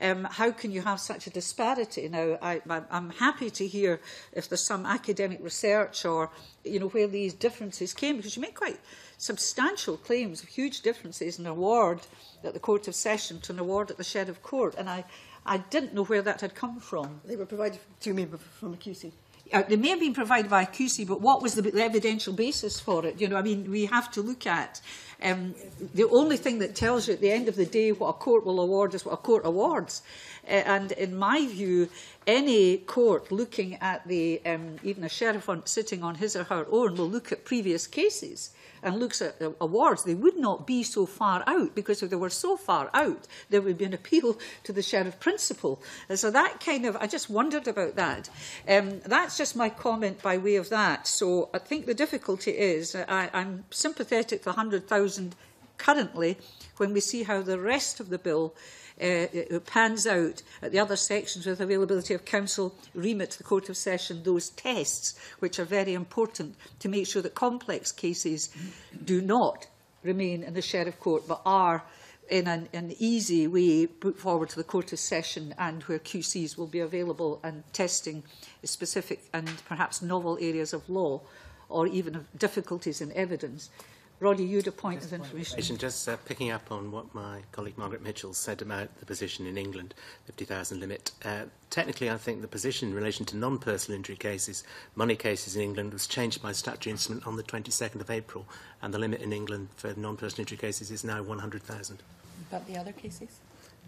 Um, how can you have such a disparity? Now, I, I'm happy to hear if there's some academic research or, you know, where these differences came, because you make quite substantial claims of huge differences in an award at the Court of Session to an award at the Sheriff Court, and I, I didn't know where that had come from. They were provided to me from a Q C. Uh, they may have been provided by Q C, but what was the, the evidential basis for it? You know, I mean, we have to look at um, the only thing that tells you at the end of the day what a court will award is what a court awards. Uh, and in my view, any court looking at the, um, even a sheriff on, sitting on his or her own, will look at previous cases and looks at uh, awards. They would not be so far out, because if they were so far out, there would be an appeal to the Sheriff Principal. And so that kind of, I just wondered about that. Um, that's just my comment by way of that. So I think the difficulty is, I, I'm sympathetic to one hundred thousand currently, when we see how the rest of the bill Uh, it pans out at the other sections with availability of counsel, remit to the Court of Session, those tests which are very important to make sure that complex cases do not remain in the Sheriff Court but are in an, an easy way put forward to the Court of Session, and where Q Cs will be available and testing specific and perhaps novel areas of law or even of difficulties in evidence. Roddy, you'd a point just of information. Just uh, picking up on what my colleague Margaret Mitchell said about the position in England, fifty thousand limit. Uh, technically, I think the position in relation to non-personal injury cases, money cases in England, was changed by statutory instrument on the twenty-second of April, and the limit in England for non-personal injury cases is now one hundred thousand. About the other cases?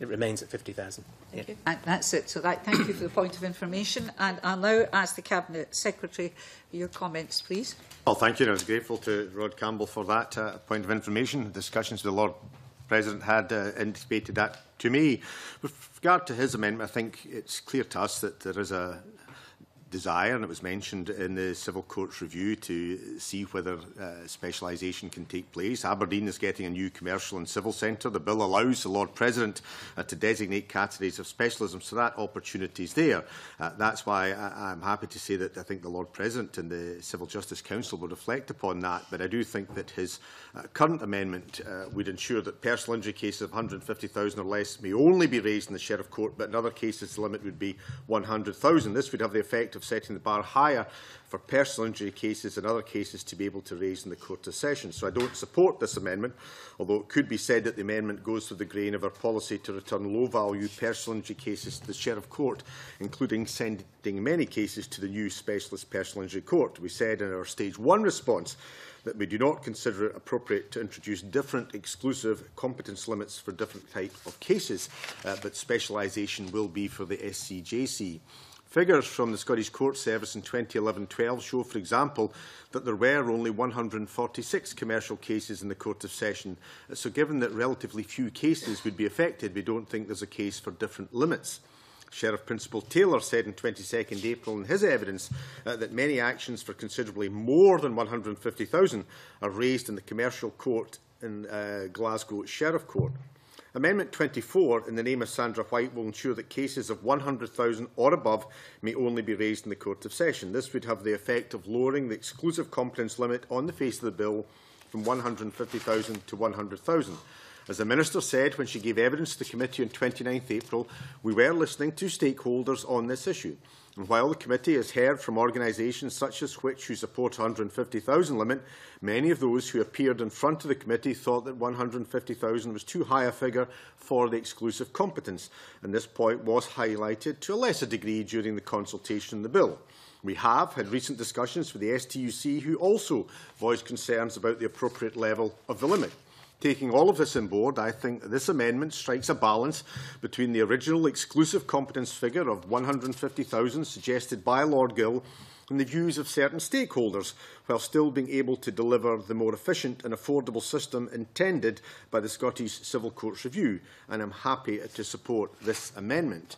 It remains at fifty thousand. Thank yeah. you. And that's it. So that, thank you for the point of information. And I'll now ask the Cabinet Secretary for your comments, please. Well, thank you. And I was grateful to Rod Campbell for that uh, point of information. Discussions with the Lord President had uh, anticipated that to me. With regard to his amendment, I think it's clear to us that there is a desire, and it was mentioned in the Civil Courts Review, to see whether uh, specialisation can take place. Aberdeen is getting a new commercial and civil centre. The bill allows the Lord President uh, to designate categories of specialism, so that opportunity is there. Uh, that's why I I'm happy to say that I think the Lord President and the Civil Justice Council will reflect upon that, but I do think that his uh, current amendment uh, would ensure that personal injury cases of one hundred fifty thousand or less may only be raised in the Sheriff Court, but in other cases the limit would be one hundred thousand. This would have the effect of setting the bar higher for personal injury cases and other cases to be able to raise in the Court of Session. So I don't support this amendment, although it could be said that the amendment goes through the grain of our policy to return low-value personal injury cases to the Sheriff Court, including sending many cases to the new Specialist Personal Injury Court. We said in our Stage one response that we do not consider it appropriate to introduce different exclusive competence limits for different types of cases, uh, but specialisation will be for the S C J C. Figures from the Scottish Court Service in twenty eleven twelve show, for example, that there were only one hundred forty-six commercial cases in the Court of Session. So given that relatively few cases would be affected, we don't think there's a case for different limits. Sheriff Principal Taylor said on twenty-second April in his evidence uh, that many actions for considerably more than one hundred fifty thousand are raised in the Commercial Court in uh, Glasgow Sheriff Court. Amendment twenty-four, in the name of Sandra White, will ensure that cases of one hundred thousand or above may only be raised in the Court of Session. This would have the effect of lowering the exclusive competence limit on the face of the bill from one hundred and fifty thousand to one hundred thousand. As the Minister said when she gave evidence to the committee on the twenty-ninth of April, we were listening to stakeholders on this issue. And while the committee has heard from organisations such as which who support a one hundred and fifty thousand limit, many of those who appeared in front of the committee thought that one hundred and fifty thousand was too high a figure for the exclusive competence, and this point was highlighted to a lesser degree during the consultation on the bill. We have had recent discussions with the S T U C, who also voiced concerns about the appropriate level of the limit. Taking all of this on board, I think that this amendment strikes a balance between the original exclusive competence figure of one hundred and fifty thousand suggested by Lord Gill and the views of certain stakeholders, while still being able to deliver the more efficient and affordable system intended by the Scottish Civil Courts Review, and I am happy to support this amendment.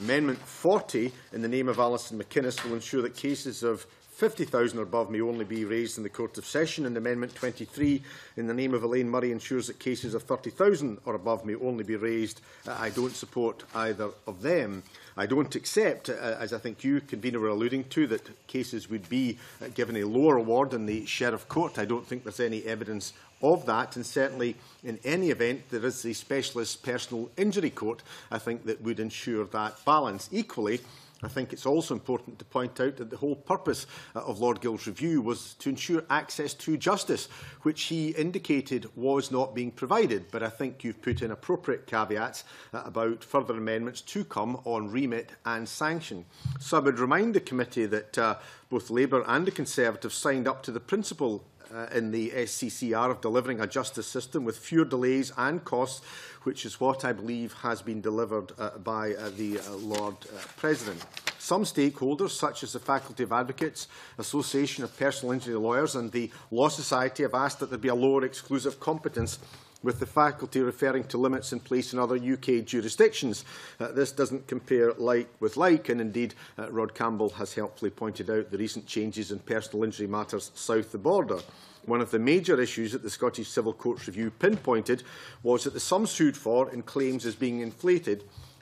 Amendment forty, in the name of Alison McInnes, will ensure that cases of fifty thousand or above may only be raised in the Court of Session, and Amendment twenty-three, in the name of Elaine Murray, ensures that cases of thirty thousand or above may only be raised. Uh, I don't support either of them. I don't accept, uh, as I think you, Convener, were alluding to, that cases would be uh, given a lower award in the Sheriff Court. I don't think there's any evidence of that, and certainly in any event there is a specialist personal injury court, I think, that would ensure that balance. Equally, I think it's also important to point out that the whole purpose of Lord Gill's review was to ensure access to justice, which he indicated was not being provided. But I think you've put in appropriate caveats about further amendments to come on remit and sanction. So I would remind the committee that uh, both Labour and the Conservatives signed up to the principle Uh, in the S C C R of delivering a justice system with fewer delays and costs, which is what I believe has been delivered uh, by uh, the uh, Lord uh, President. Some stakeholders, such as the Faculty of Advocates, Association of Personal Injury Lawyers and the Law Society, have asked that there be a lower exclusive competence, with the faculty referring to limits in place in other U K jurisdictions. Uh, this doesn't compare like with like, and indeed uh, Rod Campbell has helpfully pointed out the recent changes in personal injury matters south of the border. One of the major issues that the Scottish Civil Courts Review pinpointed was that the sum sued for in claims is being inflated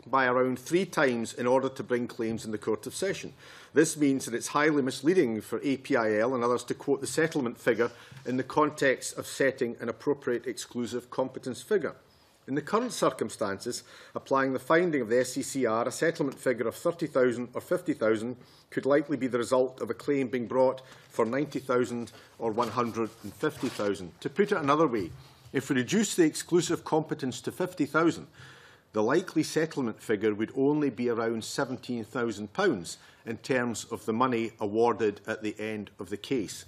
by around three times in order to bring claims in the Court of Session. This means that it's highly misleading for A P I L and others to quote the settlement figure in the context of setting an appropriate exclusive competence figure. In the current circumstances, applying the finding of the S C C R, a settlement figure of thirty thousand or fifty thousand could likely be the result of a claim being brought for ninety thousand or one hundred and fifty thousand. To put it another way, if we reduce the exclusive competence to fifty thousand, the likely settlement figure would only be around seventeen thousand pounds in terms of the money awarded at the end of the case.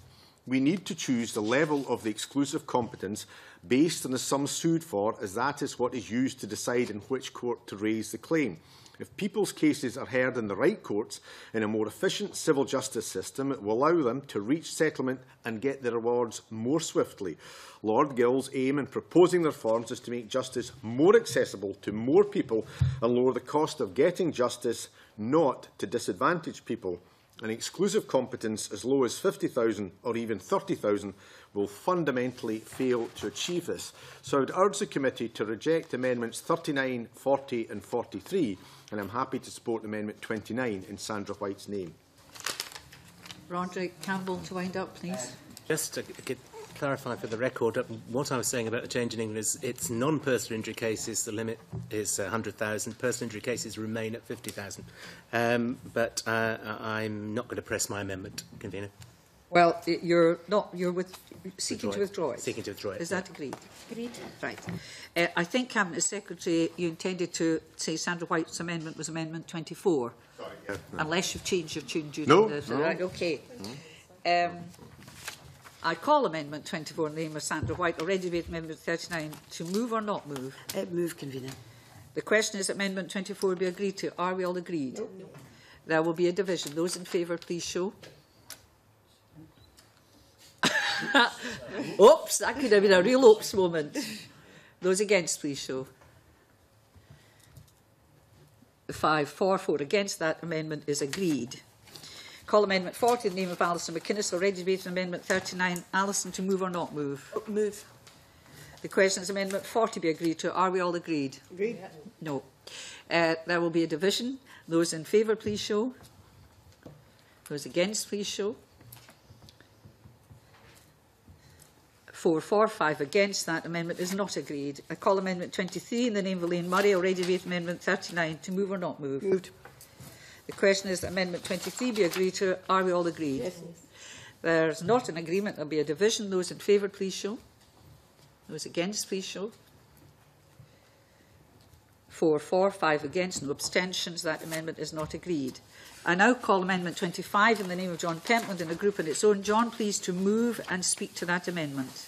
We need to choose the level of the exclusive competence based on the sum sued for, as that is what is used to decide in which court to raise the claim. If people's cases are heard in the right courts in a more efficient civil justice system, it will allow them to reach settlement and get their awards more swiftly. Lord Gill's aim in proposing the reforms is to make justice more accessible to more people and lower the cost of getting justice, not to disadvantage people. An exclusive competence as low as fifty thousand or even thirty thousand will fundamentally fail to achieve this. So I would urge the committee to reject amendments thirty-nine, forty and forty-three, and I am happy to support amendment twenty-nine in Sandra White's name. Roderick Campbell to wind up, please. Just to clarify for the record, what I was saying about the change in England is it's non-personal injury cases, the limit is one hundred thousand. Personal injury cases remain at fifty thousand. Um, but uh, I'm not going to press my amendment, Convener. Well, you're not. You're with, seeking withdraw to withdraw it. Seeking to withdraw it. Is that agreed? Agreed. Right. Uh, I think, Cabinet Secretary, you intended to say Sandra White's amendment was Amendment twenty-four. Sorry. Yeah. Unless you've changed your tune during no, the no. Right. Okay. No. Um, I call Amendment twenty-four in the name of Sandra White, already made Amendment thirty-nine, to move or not move? Uh, move, Convener. The question is Amendment twenty-four be agreed to. Are we all agreed? No. No. There will be a division. Those in favour, please show. Oops, that could have been a real oops moment. Those against, please show. Five for, four against. That amendment is agreed. Call Amendment forty in the name of Alison McInnes, already debated Amendment thirty-nine. Alison, to move or not move? Oh, move. The question is Amendment forty be agreed to. Are we all agreed? Agreed. Yeah. No. Uh, there will be a division. Those in favour, please show. Those against, please show. Four for, five against. That amendment is not agreed. I call Amendment twenty-three in the name of Elaine Murray, already read Amendment thirty-nine. To move or not move? Moved. The question is that Amendment twenty-three be agreed to. Are we all agreed? Yes. There's not an agreement. There'll be a division. Those in favour, please show. Those against, please show. Four for, five against, no abstentions. That amendment is not agreed. I now call Amendment twenty-five in the name of John Pentland and a group on its own. John, please to move and speak to that amendment.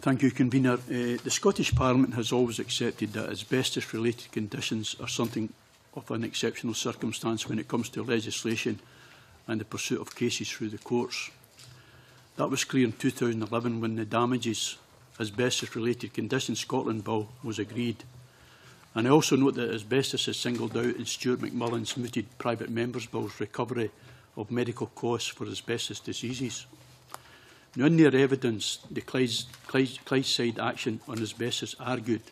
Thank you, Convener. Uh, the Scottish Parliament has always accepted that asbestos-related conditions are something of an exceptional circumstance when it comes to legislation and the pursuit of cases through the courts. That was clear in two thousand eleven when the Damages Asbestos-Related Conditions Scotland Bill was agreed. And I also note that asbestos is singled out in Stuart McMullen's mooted private members' bill's recovery of medical costs for asbestos diseases. Now, in their evidence, the Clydes, Clydes, Clydeside Action on Asbestos argued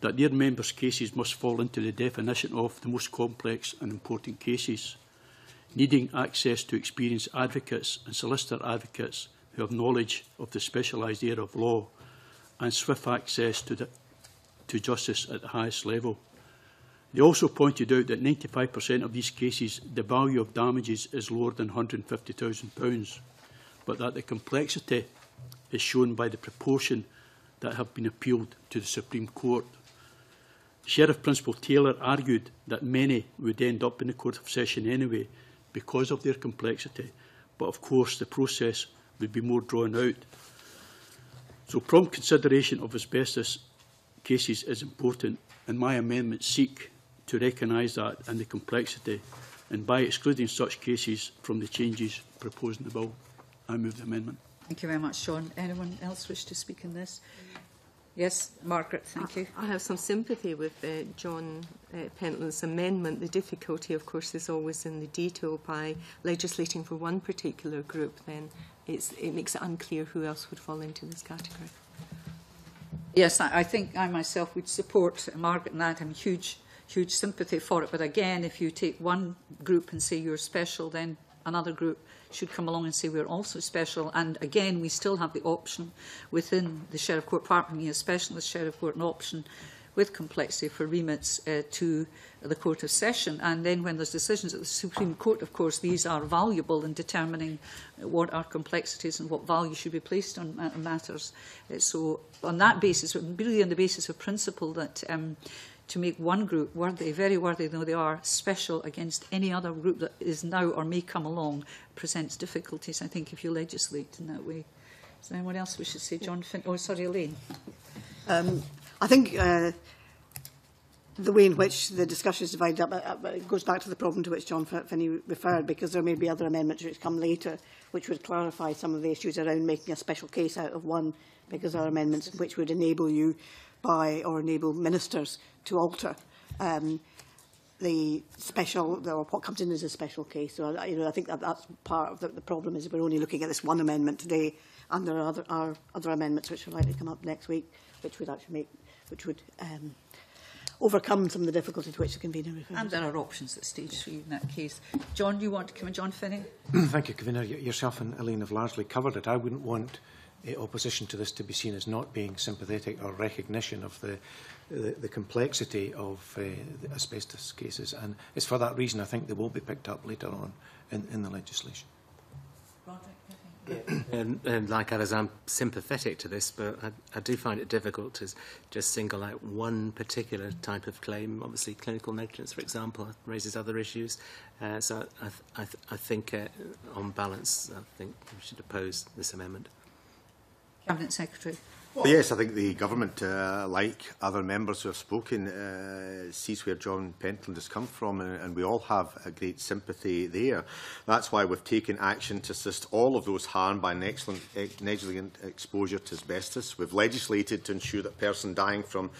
that their members' cases must fall into the definition of the most complex and important cases, needing access to experienced advocates and solicitor advocates who have knowledge of the specialised area of law and swift access to the to justice at the highest level. They also pointed out that ninety-five percent of these cases, the value of damages is lower than one hundred and fifty thousand pounds, but that the complexity is shown by the proportion that have been appealed to the Supreme Court. Sheriff Principal Taylor argued that many would end up in the Court of Session anyway because of their complexity, but of course the process would be more drawn out. So prompt consideration of asbestos cases is important, and my amendments seek to recognise that and the complexity, and by excluding such cases from the changes proposed in the bill. I move the amendment. Thank you very much, Sean. Anyone else wish to speak on this? Yes, Margaret, thank I, you. I have some sympathy with uh, John uh, Pentland's amendment. The difficulty, of course, is always in the detail. By legislating for one particular group, then it's, it makes it unclear who else would fall into this category. Yes, I think I myself would support Margaret and that. I'm huge, huge sympathy for it. But again, if you take one group and say you're special, then another group should come along and say we're also special. And again, we still have the option within the Sheriff Court, apart from a specialist Sheriff Court, an option with complexity for remits uh, to the Court of Session. And then when there's decisions at the Supreme Court, of course, these are valuable in determining what are complexities and what value should be placed on matters. Uh, so on that basis, really on the basis of principle, that um, to make one group worthy, very worthy, though they are, special against any other group that is now or may come along, presents difficulties, I think, if you legislate in that way. Is there anyone else we should say? John Finn? Oh, sorry, Elaine. Um, I think uh, the way in which the discussion is divided up uh, it goes back to the problem to which John Finney referred, because there may be other amendments which come later which would clarify some of the issues around making a special case out of one, because there are amendments which would enable you by or enable ministers to alter um, the special, the, or what comes in as a special case. So you know, I think that that's part of the, the problem is we're only looking at this one amendment today, and there are other, are other amendments which are likely to come up next week, which would actually make, which would um, overcome some of the difficulty to which the convener refers. And there are options at stage three in that case. John, do you want to come in? John Finnie? Thank you, Convener. Yourself and Elaine have largely covered it. I wouldn't want uh, opposition to this to be seen as not being sympathetic or recognition of the the, the complexity of uh, the asbestos cases. And it's for that reason I think they will be picked up later on in, in the legislation. Roderick? Um, um, like others, I'm sympathetic to this, but I, I do find it difficult to just single out one particular type of claim. Obviously, clinical negligence, for example, raises other issues. Uh, so I, th I, th I think, uh, on balance, I think we should oppose this amendment. Cabinet Secretary. Well, yes, I think the government, uh, like other members who have spoken, uh, sees where John Pentland has come from, and, and we all have a great sympathy there. That's why we've taken action to assist all of those harmed by negligent exposure to asbestos. We've legislated to ensure that a person dying from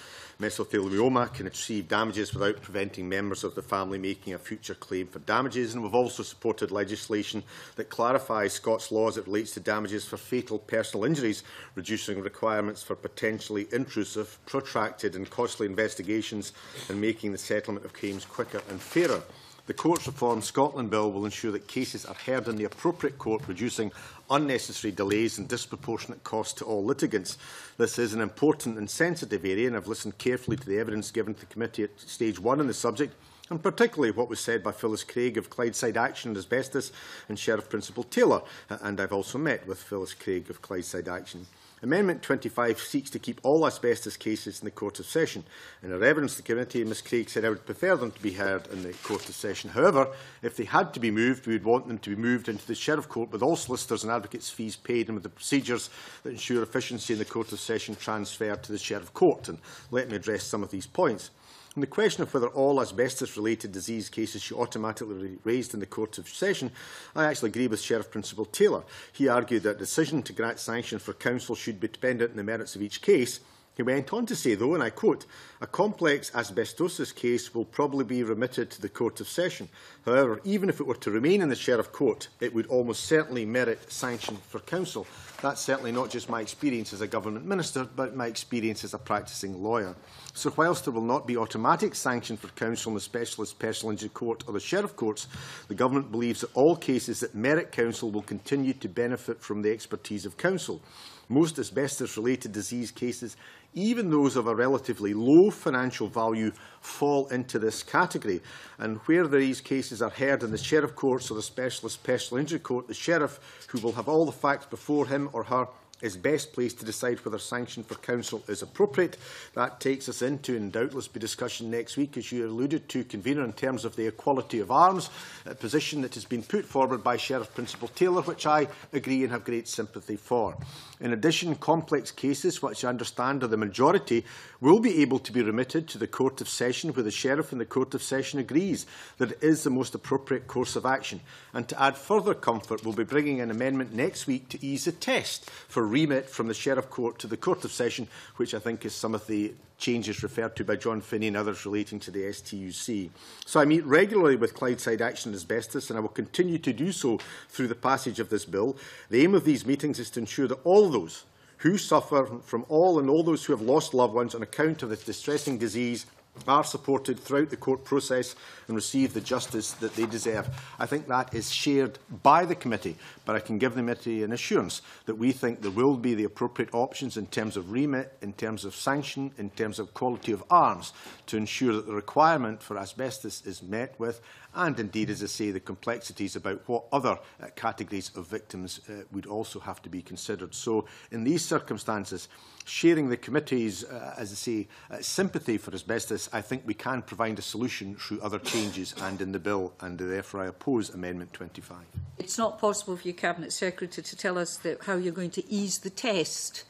mesothelioma can achieve damages without preventing members of the family making a future claim for damages. And we've also supported legislation that clarifies Scots laws that relates to damages for fatal personal injuries, reducing requirements for potentially intrusive, protracted and costly investigations and making the settlement of claims quicker and fairer. The Court Reform Scotland bill will ensure that cases are heard in the appropriate court, reducing unnecessary delays and disproportionate costs to all litigants. This is an important and sensitive area, and I have listened carefully to the evidence given to the committee at stage one on the subject, and particularly what was said by Phyllis Craig of Clydeside Action on Asbestos and Sheriff Principal Taylor, and I have also met with Phyllis Craig of Clydeside Action. Amendment twenty-five seeks to keep all asbestos cases in the Court of Session. In her evidence to the committee, Ms Craig said I would prefer them to be heard in the Court of Session. However, if they had to be moved, we would want them to be moved into the Sheriff Court with all solicitors and advocates' fees paid and with the procedures that ensure efficiency in the Court of Session transferred to the Sheriff Court. And let me address some of these points. On the question of whether all asbestos-related disease cases should automatically be raised in the Court of Session, I actually agree with Sheriff Principal Taylor. He argued that a decision to grant sanction for counsel should be dependent on the merits of each case. He went on to say, though, and I quote, "A complex asbestosis case will probably be remitted to the Court of Session. However, even if it were to remain in the Sheriff Court, it would almost certainly merit sanction for counsel." That's certainly not just my experience as a government minister, but my experience as a practising lawyer. So whilst there will not be automatic sanction for counsel in the Specialist Personal Injury Court or the Sheriff Courts, the Government believes that all cases that merit counsel will continue to benefit from the expertise of counsel. Most asbestos-related disease cases, even those of a relatively low financial value, fall into this category. And where these cases are heard in the Sheriff Courts or the Specialist Personal Injury Court, the Sheriff, who will have all the facts before him or her, is best placed to decide whether sanction for counsel is appropriate. That takes us into, and doubtless be discussion next week, as you alluded to, Convener, in terms of the equality of arms, a position that has been put forward by Sheriff Principal Taylor, which I agree and have great sympathy for. In addition, complex cases, which I understand are the majority, will be able to be remitted to the Court of Session, where the Sheriff and the Court of Session agrees that it is the most appropriate course of action. And to add further comfort, we'll be bringing an amendment next week to ease the test for remit from the Sheriff Court to the Court of Session, which I think is some of the changes referred to by John Finnie and others relating to the S T U C. So I meet regularly with Clydeside Action on Asbestos, and I will continue to do so through the passage of this bill. The aim of these meetings is to ensure that all those who suffer from all and all those who have lost loved ones on account of this distressing disease are supported throughout the court process and receive the justice that they deserve. I think that is shared by the committee, but I can give the committee an assurance that we think there will be the appropriate options in terms of remit, in terms of sanction, in terms of quality of arms, to ensure that the requirement for asbestos is met with, and indeed, as I say, the complexities about what other uh, categories of victims uh, would also have to be considered. So in these circumstances, sharing the committee's, uh, as I say, uh, sympathy for asbestos, I think we can provide a solution through other changes and in the bill, and therefore I oppose Amendment twenty-five. It's not possible for your Cabinet Secretary to tell us that how you're going to ease the test,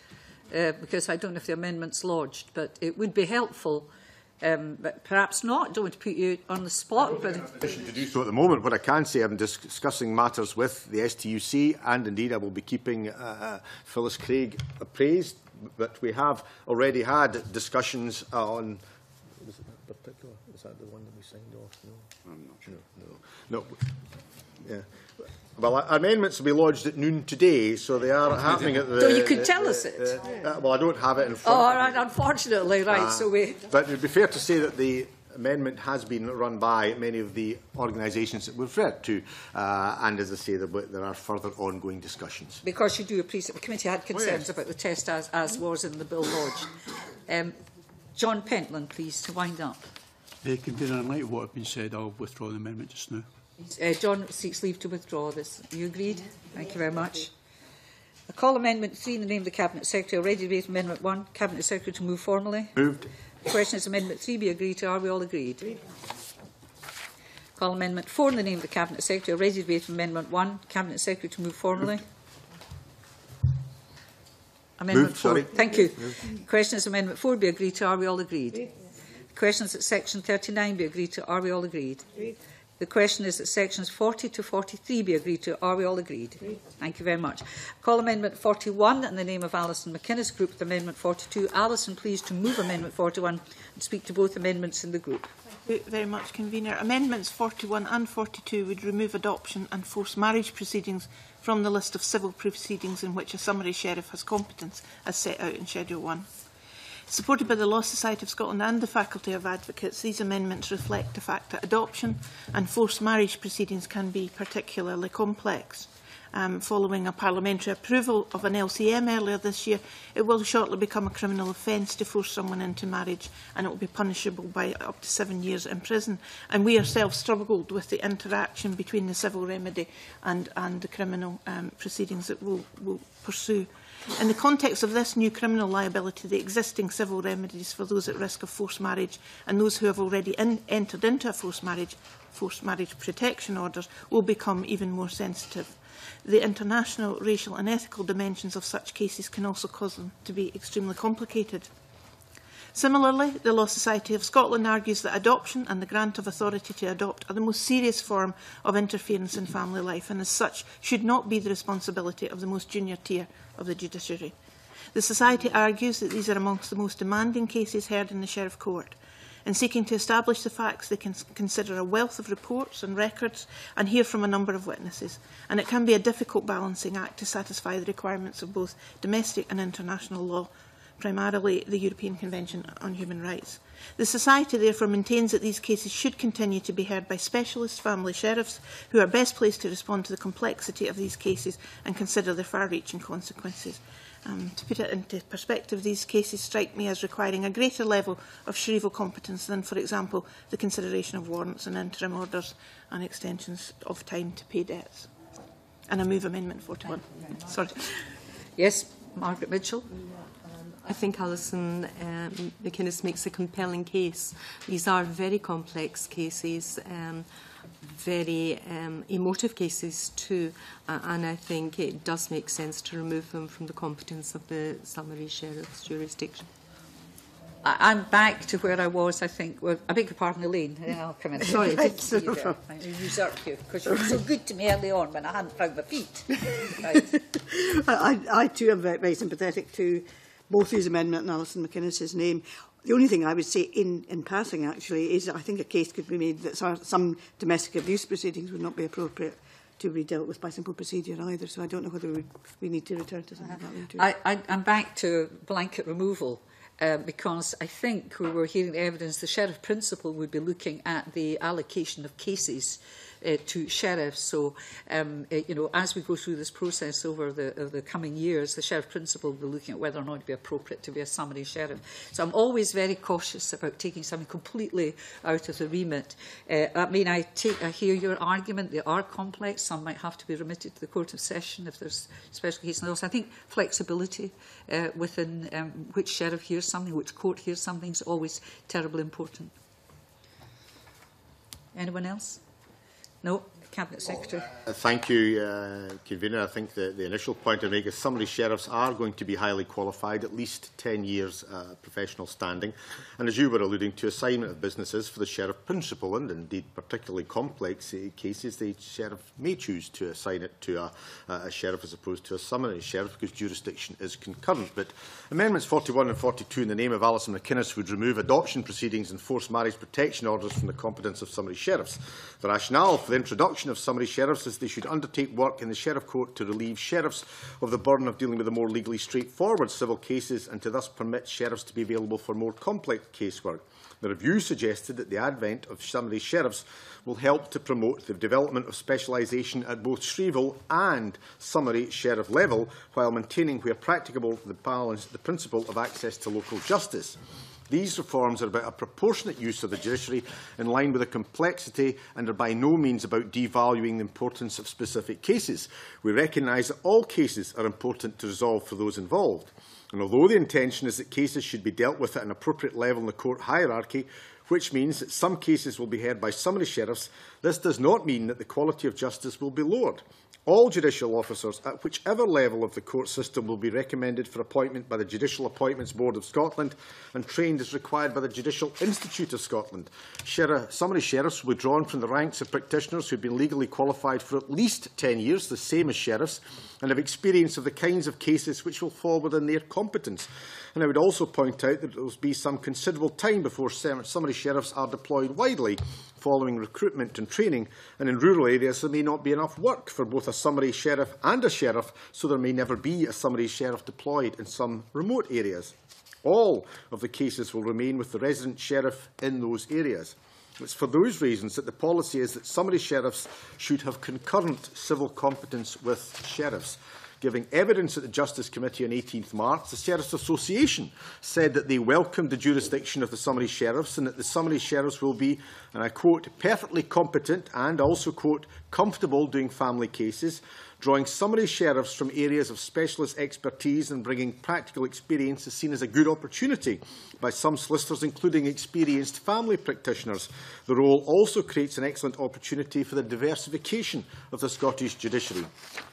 uh, because I don't know if the amendment's lodged, but it would be helpful. Um, but perhaps not. Don't want to put you on the spot. But I'm not in a position to do so at the moment. What I can say, I'm dis discussing matters with the S T U C, and indeed I will be keeping uh, Phyllis Craig appraised. But we have already had discussions on. Was it that particular? Is that the one that we signed off? No, I'm not sure. No, no, no. Yeah. Well, amendments will be lodged at noon today, so they are happening at the... So you could tell the, us it. The, uh, well, I don't have it in front oh, of me. All right, unfortunately, right, uh, so we... But it would be fair to say that the amendment has been run by many of the organisations that we've read to, uh, and as I say, there, there are further ongoing discussions. Because you do appreciate the committee had concerns oh, yes. about the test, as, as was in the bill lodged. Um, John Pentland, please, to wind up. Uh, Convener, in light of what has been said, I'll withdraw the amendment just now. Uh, John seeks leave to withdraw this. You agreed? Thank you very much. I call Amendment three in the name of the Cabinet Secretary. Already raised Amendment one. Cabinet Secretary to move formally. Moved. The question is Amendment three be agreed to. Are we all agreed? Agreed. Call Amendment four in the name of the Cabinet Secretary. Already raised Amendment one. Cabinet Secretary to move formally. Moved. Amendment moved, four. Sorry. Thank you. Moved. The question is Amendment four be agreed to. Are we all agreed? Agreed. The question is that Section thirty-nine be agreed to. Are we all agreed? Agreed. The question is that sections forty to forty-three be agreed to. Are we all agreed? Agreed. Thank you very much. Call Amendment forty-one in the name of Alison McInnes, group with Amendment forty-two. Alison, please, to move Amendment forty-one and speak to both amendments in the group. Thank you very much, Convener. Amendments forty-one and forty-two would remove adoption and forced marriage proceedings from the list of civil proceedings in which a summary sheriff has competence, as set out in Schedule one. Supported by the Law Society of Scotland and the Faculty of Advocates, these amendments reflect the fact that adoption and forced marriage proceedings can be particularly complex. Um, following a parliamentary approval of an L C M earlier this year, it will shortly become a criminal offence to force someone into marriage, and it will be punishable by up to seven years in prison. And we ourselves struggled with the interaction between the civil remedy and, and the criminal um, proceedings that we'll, we'll pursue. In the context of this new criminal liability, the existing civil remedies for those at risk of forced marriage and those who have already in, entered into a forced marriage, forced marriage protection orders will become even more sensitive. The international, racial and ethical dimensions of such cases can also cause them to be extremely complicated. Similarly, the Law Society of Scotland argues that adoption and the grant of authority to adopt are the most serious form of interference in family life, and as such should not be the responsibility of the most junior tier of the judiciary. The Society argues that these are amongst the most demanding cases heard in the Sheriff Court. In seeking to establish the facts, they can consider a wealth of reports and records and hear from a number of witnesses, and it can be a difficult balancing act to satisfy the requirements of both domestic and international law, primarily the European Convention on Human Rights. The Society therefore maintains that these cases should continue to be heard by specialist family sheriffs who are best placed to respond to the complexity of these cases and consider their far-reaching consequences. Um, to put it into perspective, these cases strike me as requiring a greater level of Sherival competence than, for example, the consideration of warrants and interim orders and extensions of time to pay debts. And I move Amendment forty-one. Sorry. Yes, Margaret Mitchell. I think Alison um, McInnes makes a compelling case. These are very complex cases, um, very um, emotive cases too, uh, and I think it does make sense to remove them from the competence of the summary sheriff's jurisdiction. I'm back to where I was, I think. Well, I beg your pardon, Elaine. Yeah, I'll come in. Sorry, I didn't see you there. I usurped you because you were so good to me early on when I hadn't found my feet. Right. I, I too am very, very sympathetic to both his amendment and Alison McInnes' name. The only thing I would say in, in passing, actually, is that I think a case could be made that some domestic abuse proceedings would not be appropriate to be dealt with by simple procedure either. So I don't know whether we, we need to return to something like that later. I, I, I'm back to blanket removal uh, because I think we were hearing the evidence the Sheriff Principal would be looking at the allocation of cases Uh, to sheriffs, so um, uh, you know, as we go through this process over the, over the coming years, the Sheriff Principal will be looking at whether or not it would be appropriate to be a summary sheriff. So I'm always very cautious about taking something completely out of the remit. Uh, I mean, I, take, I hear your argument. They are complex. Some might have to be remitted to the Court of Session if there's special cases. And also, I think flexibility uh, within um, which sheriff hears something, which court hears something is always terribly important. Anyone else? No, Cabinet Secretary. Well, uh, thank you, uh, Convener. I think the, the initial point I make is summary sheriffs are going to be highly qualified, at least ten years uh, professional standing. And as you were alluding to, assignment of businesses for the Sheriff Principal and indeed particularly complex uh, cases, the Sheriff may choose to assign it to a, a Sheriff as opposed to a summary Sheriff because jurisdiction is concurrent. But Amendments forty-one and forty-two in the name of Alison McInnes would remove adoption proceedings and forced marriage protection orders from the competence of summary sheriffs. The rationale for the introduction of summary sheriffs is they should undertake work in the Sheriff Court to relieve sheriffs of the burden of dealing with the more legally straightforward civil cases and to thus permit sheriffs to be available for more complex casework. The review suggested that the advent of summary sheriffs will help to promote the development of specialisation at both Sherival and summary sheriff level, while maintaining, where practicable, the balance, the principle of access to local justice. These reforms are about a proportionate use of the judiciary in line with the complexity and are by no means about devaluing the importance of specific cases. We recognise that all cases are important to resolve for those involved. And although the intention is that cases should be dealt with at an appropriate level in the court hierarchy, which means that some cases will be heard by summary sheriffs, this does not mean that the quality of justice will be lowered. All judicial officers, at whichever level of the court system, will be recommended for appointment by the Judicial Appointments Board of Scotland and trained as required by the Judicial Institute of Scotland. Sheriff, summary sheriffs were drawn from the ranks of practitioners who have been legally qualified for at least ten years, the same as sheriffs, and have experience of the kinds of cases which will fall within their competence. And I would also point out that it will be some considerable time before summary sheriffs are deployed widely following recruitment and training, and in rural areas there may not be enough work for both a summary sheriff and a sheriff, so there may never be a summary sheriff deployed in some remote areas. All of the cases will remain with the resident sheriff in those areas. It's for those reasons that the policy is that summary sheriffs should have concurrent civil competence with sheriffs. Giving evidence at the Justice Committee on eighteenth March, the Sheriffs' Association said that they welcomed the jurisdiction of the summary sheriffs and that the summary sheriffs will be, and I quote, perfectly competent and also, quote, comfortable doing family cases, drawing summary sheriffs from areas of specialist expertise and bringing practical experience is seen as a good opportunity by some solicitors, including experienced family practitioners. The role also creates an excellent opportunity for the diversification of the Scottish judiciary.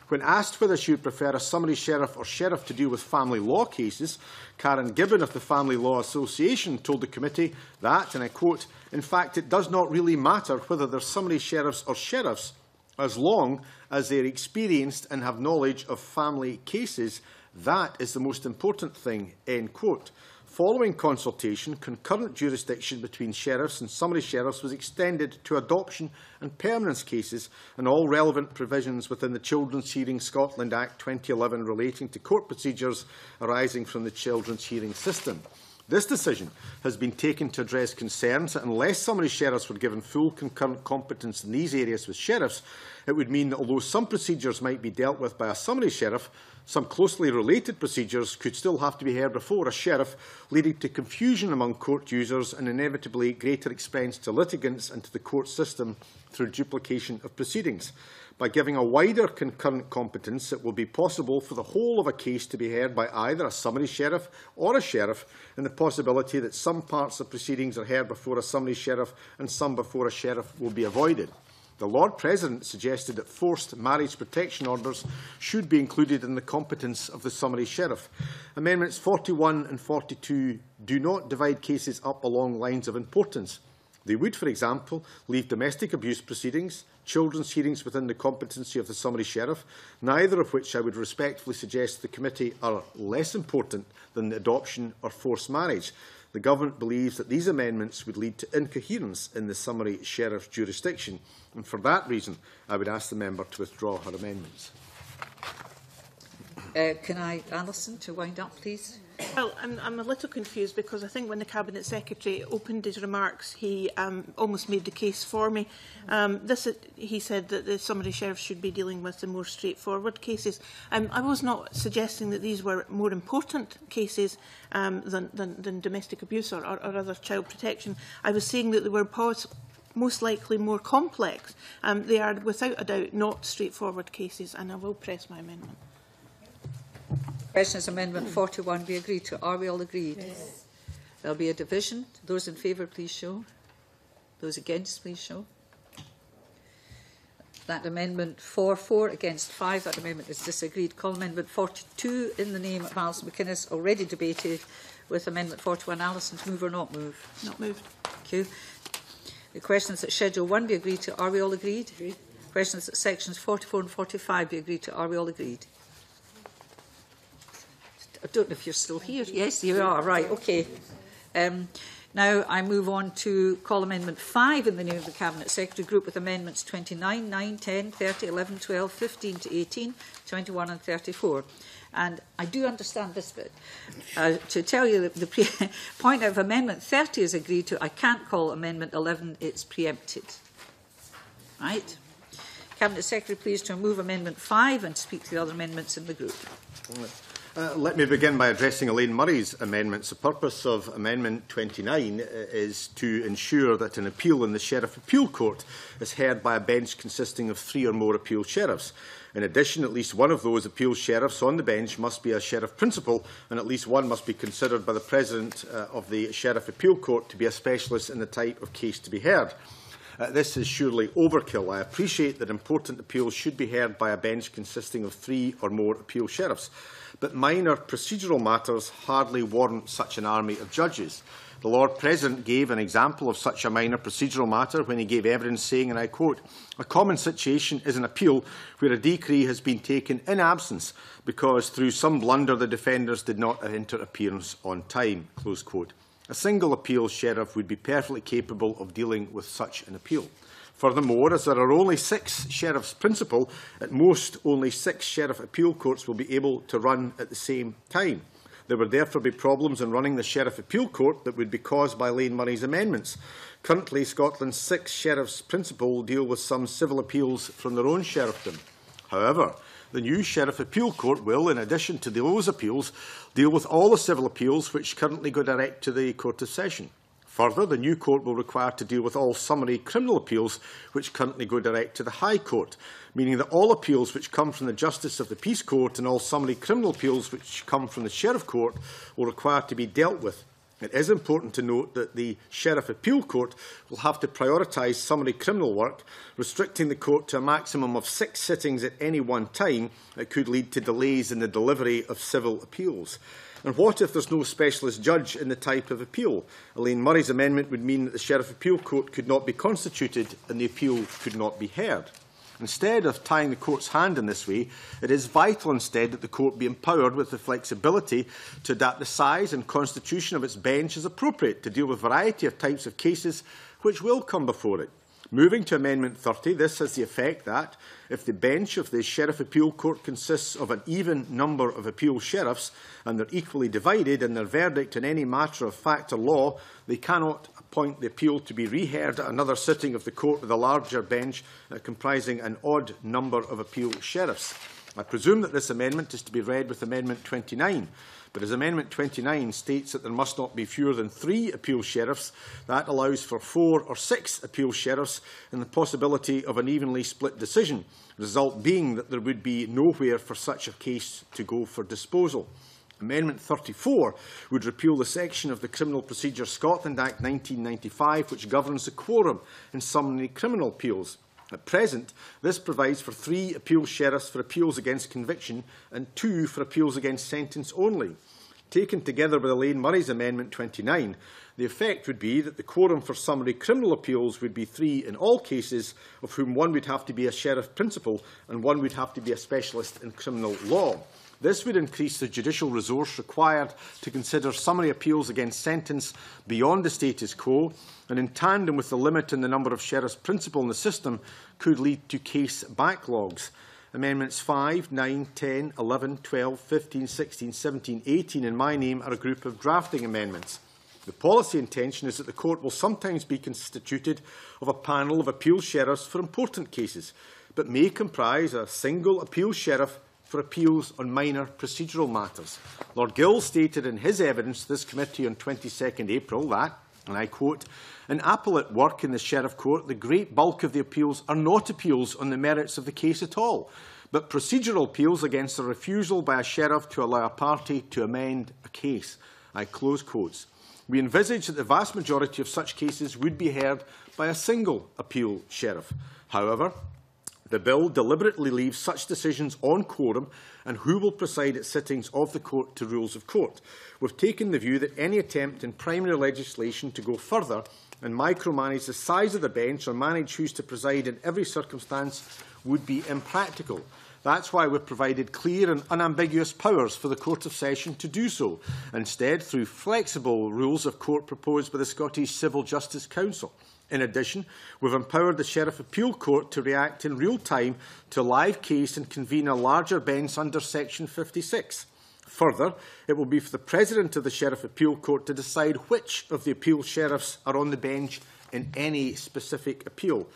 When asked whether she would prefer a summary sheriff or sheriff to deal with family law cases, Karen Gibbon of the Family Law Association told the committee that, and I quote, "In fact, it does not really matter whether they're summary sheriffs or sheriffs, as long as they're experienced and have knowledge of family cases. That is the most important thing," end quote. Following consultation, concurrent jurisdiction between sheriffs and summary sheriffs was extended to adoption and permanence cases and all relevant provisions within the Children's Hearing Scotland Act twenty eleven relating to court procedures arising from the children's hearing system. This decision has been taken to address concerns that unless summary sheriffs were given full concurrent competence in these areas with sheriffs, it would mean that although some procedures might be dealt with by a summary sheriff, some closely related procedures could still have to be heard before a sheriff, leading to confusion among court users and inevitably greater expense to litigants and to the court system through duplication of proceedings. By giving a wider concurrent competence, it will be possible for the whole of a case to be heard by either a summary sheriff or a sheriff, and the possibility that some parts of proceedings are heard before a summary sheriff and some before a sheriff will be avoided. The Lord President suggested that forced marriage protection orders should be included in the competence of the summary sheriff. Amendments forty-one and forty-two do not divide cases up along lines of importance. They would, for example, leave domestic abuse proceedings, children's hearings within the competency of the summary sheriff, neither of which I would respectfully suggest to the committee are less important than the adoption or forced marriage. The Government believes that these amendments would lead to incoherence in the summary sheriff's jurisdiction, and for that reason I would ask the member to withdraw her amendments. Uh, can I, Alison, to wind up, please? Well, I'm, I'm a little confused because I think when the Cabinet Secretary opened his remarks, he um, almost made the case for me. Um, this, he said that the summary sheriffs should be dealing with the more straightforward cases. Um, I was not suggesting that these were more important cases um, than, than, than domestic abuse or, or, or other child protection. I was saying that there were pos- most likely more complex. Um, they are, without a doubt, not straightforward cases, and I will press my amendment. Question is Amendment forty-one. We agreed to. Are we all agreed? Yes. There will be a division. Those in favour, please show. Those against, please show. That amendment four four against five. That amendment is disagreed. Call Amendment forty-two in the name of Alison McInnes, already debated with Amendment forty-one. Alison, to move or not move? Not moved. Thank you. The questions at Schedule one be agreed to. Are we all agreed? Agreed. Questions at Sections forty-four and forty-five be agreed to. Are we all agreed? I don't know if you're still here. Yes, you are. Right, OK. Um, now I move on to call Amendment five in the name of the Cabinet Secretary, group with Amendments twenty-nine, nine, ten, thirty, eleven, twelve, fifteen to eighteen, twenty-one and thirty-four. And I do understand this bit. Uh, to tell you that the pre point out of Amendment thirty is agreed to, I can't call Amendment eleven, it's preempted. Right? Cabinet Secretary, please to move Amendment five and speak to the other amendments in the group. Uh, let me begin by addressing Elaine Murray's amendments. The purpose of Amendment twenty-nine is to ensure that an appeal in the Sheriff Appeal Court is heard by a bench consisting of three or more appeal sheriffs. In addition, at least one of those appeal sheriffs on the bench must be a Sheriff Principal, and at least one must be considered by the President uh, of the Sheriff Appeal Court to be a specialist in the type of case to be heard. Uh, this is surely overkill. I appreciate that important appeals should be heard by a bench consisting of three or more appeal sheriffs, but minor procedural matters hardly warrant such an army of judges. The Lord President gave an example of such a minor procedural matter when he gave evidence saying, and I quote, "A common situation is an appeal where a decree has been taken in absence because through some blunder the defenders did not enter appearance on time," close quote. A single appeal sheriff would be perfectly capable of dealing with such an appeal. Furthermore, as there are only six sheriffs principal, at most only six sheriff appeal courts will be able to run at the same time. There would therefore be problems in running the Sheriff Appeal Court that would be caused by Elaine Murray's amendments. Currently, Scotland's six Sheriffs Principal deal with some civil appeals from their own sheriffdom. However, the new Sheriff Appeal Court will, in addition to those appeals, deal with all the civil appeals which currently go direct to the Court of Session. Further, the new court will require to deal with all summary criminal appeals which currently go direct to the High Court, meaning that all appeals which come from the Justice of the Peace Court and all summary criminal appeals which come from the Sheriff Court will require to be dealt with. It is important to note that the Sheriff Appeal Court will have to prioritise summary criminal work, restricting the court to a maximum of six sittings at any one time that could lead to delays in the delivery of civil appeals. And what if there's no specialist judge in the type of appeal? Elaine Murray's amendment would mean that the Sheriff Appeal Court could not be constituted and the appeal could not be heard. Instead of tying the court's hand in this way, it is vital instead that the court be empowered with the flexibility to adapt the size and constitution of its bench as appropriate to deal with a variety of types of cases which will come before it. Moving to Amendment thirty, this has the effect that, if the bench of the Sheriff Appeal Court consists of an even number of appeal sheriffs and they're equally divided in their verdict in any matter of fact or law, they cannot appoint the appeal to be reheard at another sitting of the court with a larger bench uh, comprising an odd number of appeal sheriffs. I presume that this amendment is to be read with Amendment twenty-nine, but as Amendment twenty-nine states that there must not be fewer than three appeal sheriffs, that allows for four or six appeal sheriffs and the possibility of an evenly split decision, the result being that there would be nowhere for such a case to go for disposal. Amendment thirty-four would repeal the section of the Criminal Procedure Scotland Act nineteen ninety-five which governs the quorum in summary criminal appeals. At present, this provides for three appeal sheriffs for appeals against conviction and two for appeals against sentence only. Taken together with Elaine Murray's Amendment twenty-nine, the effect would be that the quorum for summary criminal appeals would be three in all cases, of whom one would have to be a Sheriff Principal and one would have to be a specialist in criminal law. This would increase the judicial resource required to consider summary appeals against sentence beyond the status quo, and in tandem with the limit in the number of sheriffs principal in the system, could lead to case backlogs. Amendments five, nine, ten, eleven, twelve, fifteen, sixteen, seventeen, eighteen in my name are a group of drafting amendments. The policy intention is that the court will sometimes be constituted of a panel of appeal sheriffs for important cases, but may comprise a single appeal sheriff for appeals on minor procedural matters. Lord Gill stated in his evidence to this committee on twenty-second April that, and I quote, "In appellate work in the Sheriff Court, the great bulk of the appeals are not appeals on the merits of the case at all, but procedural appeals against a refusal by a sheriff to allow a party to amend a case." I close quotes. We envisage that the vast majority of such cases would be heard by a single appeal sheriff. However, the bill deliberately leaves such decisions on quorum and who will preside at sittings of the court to rules of court. We've taken the view that any attempt in primary legislation to go further and micromanage the size of the bench or manage who's to preside in every circumstance would be impractical. That's why we've provided clear and unambiguous powers for the Court of Session to do so, instead through flexible rules of court proposed by the Scottish Civil Justice Council. In addition, we've empowered the Sheriff Appeal Court to react in real time to a live case and convene a larger bench under Section fifty-six. Further, it will be for the President of the Sheriff Appeal Court to decide which of the appeal sheriffs are on the bench in any specific appeal.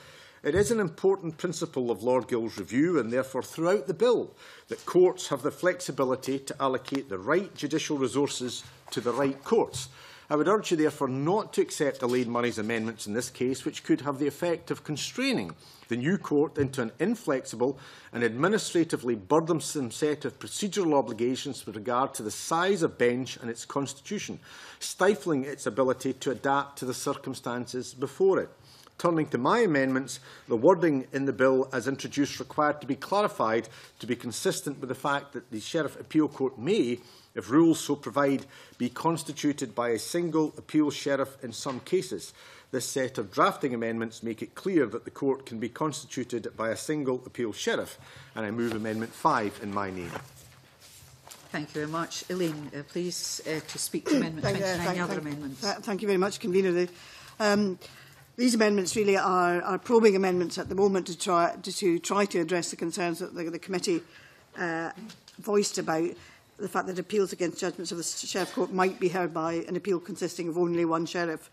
It is an important principle of Lord Gill's review, and therefore throughout the bill, that courts have the flexibility to allocate the right judicial resources to the right courts. I would urge you, therefore, not to accept Elaine Murray's amendments in this case, which could have the effect of constraining the new court into an inflexible and administratively burdensome set of procedural obligations with regard to the size of bench and its constitution, stifling its ability to adapt to the circumstances before it. Turning to my amendments, the wording in the bill as introduced required to be clarified to be consistent with the fact that the Sheriff Appeal Court may, if rules so provide, be constituted by a single appeal sheriff in some cases. This set of drafting amendments make it clear that the court can be constituted by a single appeal sheriff, and I move Amendment five in my name. Thank you very much. Elaine, uh, please uh, to speak to Amendment twenty-nine and uh, other thank, amendments. Uh, thank you very much, Convener. The, um, These amendments really are, are probing amendments at the moment to try to, to, try to address the concerns that the, the committee uh, voiced about the fact that appeals against judgments of the Sheriff Court might be heard by an appeal consisting of only one sheriff,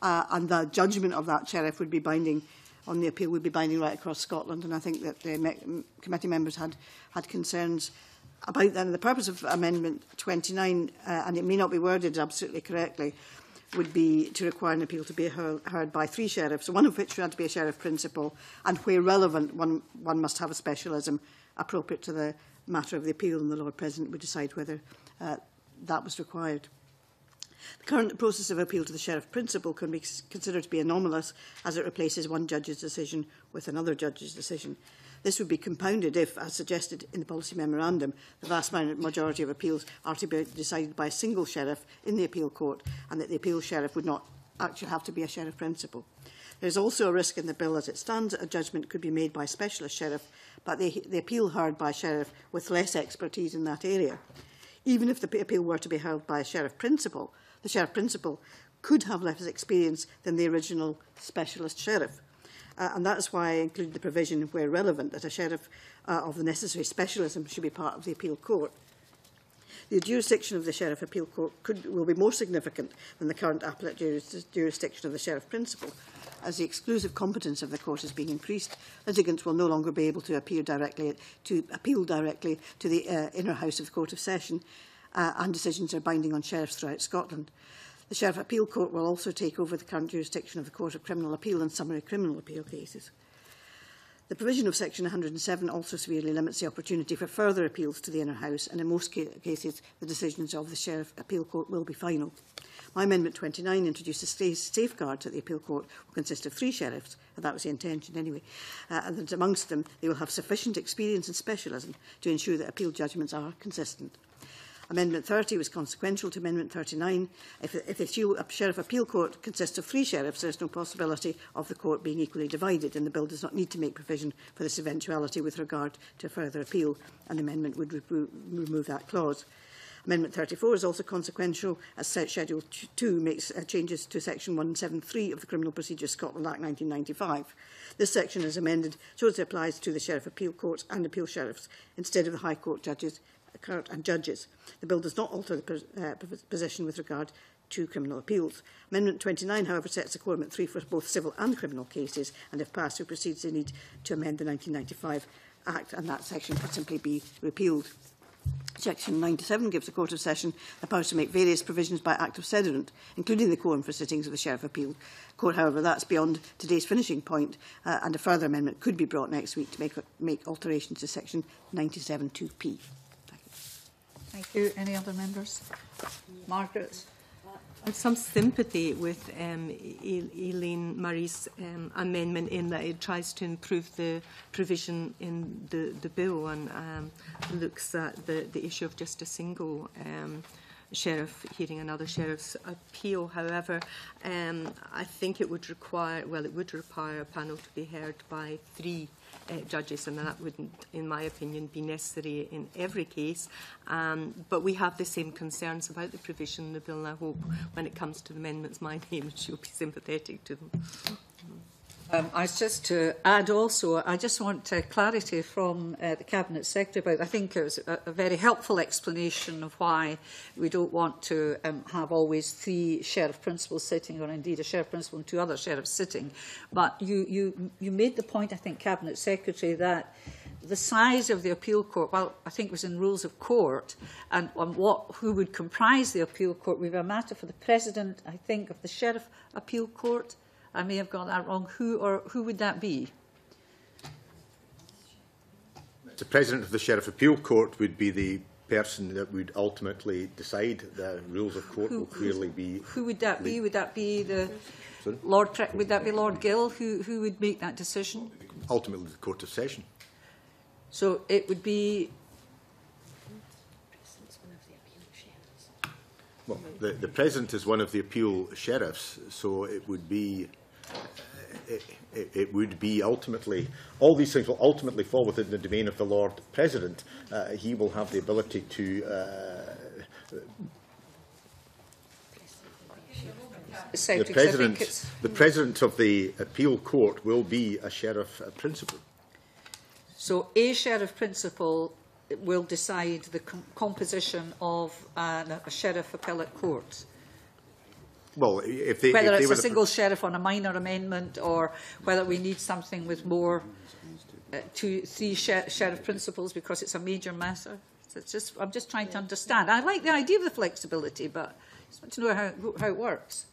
uh, and the judgment of that sheriff would be binding on the appeal, would be binding right across Scotland. And I think that the me committee members had, had concerns about that. And the purpose of Amendment twenty-nine, uh, and it may not be worded absolutely correctly, would be to require an appeal to be heard by three sheriffs, one of which had to be a sheriff principal, and where relevant, one, one must have a specialism appropriate to the matter of the appeal, and the Lord President would decide whether uh, that was required. The current process of appeal to the sheriff principal can be considered to be anomalous, as it replaces one judge's decision with another judge's decision. This would be compounded if, as suggested in the policy memorandum, the vast majority of appeals are to be decided by a single sheriff in the appeal court, and that the appeal sheriff would not actually have to be a sheriff principal. There is also a risk in the bill as it stands that a judgment could be made by a specialist sheriff, but the, the appeal heard by a sheriff with less expertise in that area. Even if the appeal were to be held by a sheriff principal, the sheriff principal could have less experience than the original specialist sheriff. Uh, and that is why I include the provision, where relevant, that a sheriff uh, of the necessary specialism should be part of the appeal court. The jurisdiction of the Sheriff Appeal Court could, will be more significant than the current appellate juris, jurisdiction of the Sheriff Principal. As the exclusive competence of the court is being increased, litigants will no longer be able to, appear directly, to appeal directly to the uh, Inner House of the Court of Session, uh, and decisions are binding on sheriffs throughout Scotland. The Sheriff Appeal Court will also take over the current jurisdiction of the Court of Criminal Appeal and Summary Criminal Appeal cases. The provision of Section one hundred and seven also severely limits the opportunity for further appeals to the Inner House, and in most ca cases the decisions of the Sheriff Appeal Court will be final. My Amendment twenty-nine introduces safeguards that the Appeal Court will consist of three sheriffs, and that was the intention anyway, uh, and that amongst them they will have sufficient experience and specialism to ensure that appeal judgments are consistent. Amendment thirty was consequential to Amendment thirty-nine. If, if the Sheriff Appeal Court consists of three sheriffs, there is no possibility of the court being equally divided, and the bill does not need to make provision for this eventuality with regard to a further appeal. An amendment would re remove that clause. Amendment thirty-four is also consequential, as Schedule two makes uh, changes to Section one seven three of the Criminal Procedure Scotland Act nineteen ninety-five. This section is amended so it applies to the Sheriff Appeal Courts and Appeal Sheriffs instead of the High Court judges and judges. The bill does not alter the uh, position with regard to criminal appeals. Amendment twenty-nine, however, sets a quorum at three for both civil and criminal cases, and if passed, who proceeds the need to amend the nineteen ninety-five Act, and that section could simply be repealed. Section ninety-seven gives the Court of Session the power to make various provisions by Act of Sediment, including the quorum for sittings of the Sheriff Appeal Court. However, that's beyond today's finishing point, uh, and a further amendment could be brought next week to make, make alterations to Section ninety-seven two P. Thank you. Any other members? Margaret? I have some sympathy with um, Elaine Murray's um, amendment, in that it tries to improve the provision in the, the bill, and um, looks at the, the issue of just a single um, sheriff hearing another sheriff's appeal. However, um, I think it would require, well, it would require a panel to be heard by three Uh, judges, and that wouldn't, in my opinion, be necessary in every case. Um, but we have the same concerns about the provision in the bill, and I hope when it comes to the amendments, my name, and she'll be sympathetic to them. Um, I was just to add also, I just want uh, clarity from uh, the Cabinet Secretary about, I think it was a, a very helpful explanation of why we don't want to um, have always three sheriff principals sitting, or indeed a sheriff principal and two other sheriffs sitting. But you, you, you made the point, I think, Cabinet Secretary, that the size of the appeal court, well, I think it was in rules of court, and on what, who would comprise the appeal court, we have a matter for the President, I think, of the Sheriff Appeal Court. I may have got that wrong. Who or who would that be? The President of the Sheriff Appeal Court would be the person that would ultimately decide. The rules of court who, will clearly be. Who would that be? Would that be the Sorry? Lord? Would that be Lord Gill? Who who would make that decision? Ultimately, the Court of Session. So it would be. Well, the, the President is one of the appeal sheriffs, so it would be. It, it, it would be ultimately, all these things will ultimately fall within the domain of the Lord President. Uh, he will have the ability to. Uh, the president, the president of the appeal court will be a sheriff principal. So a sheriff principal will decide the com composition of uh, a sheriff appellate court? Well, if they, whether if they it's a single sheriff on a minor amendment, or whether we need something with more uh, two, three sher sheriff principals because it's a major matter. So it's just, I'm just trying to understand. I like the idea of the flexibility, but I just want to know how, how it works.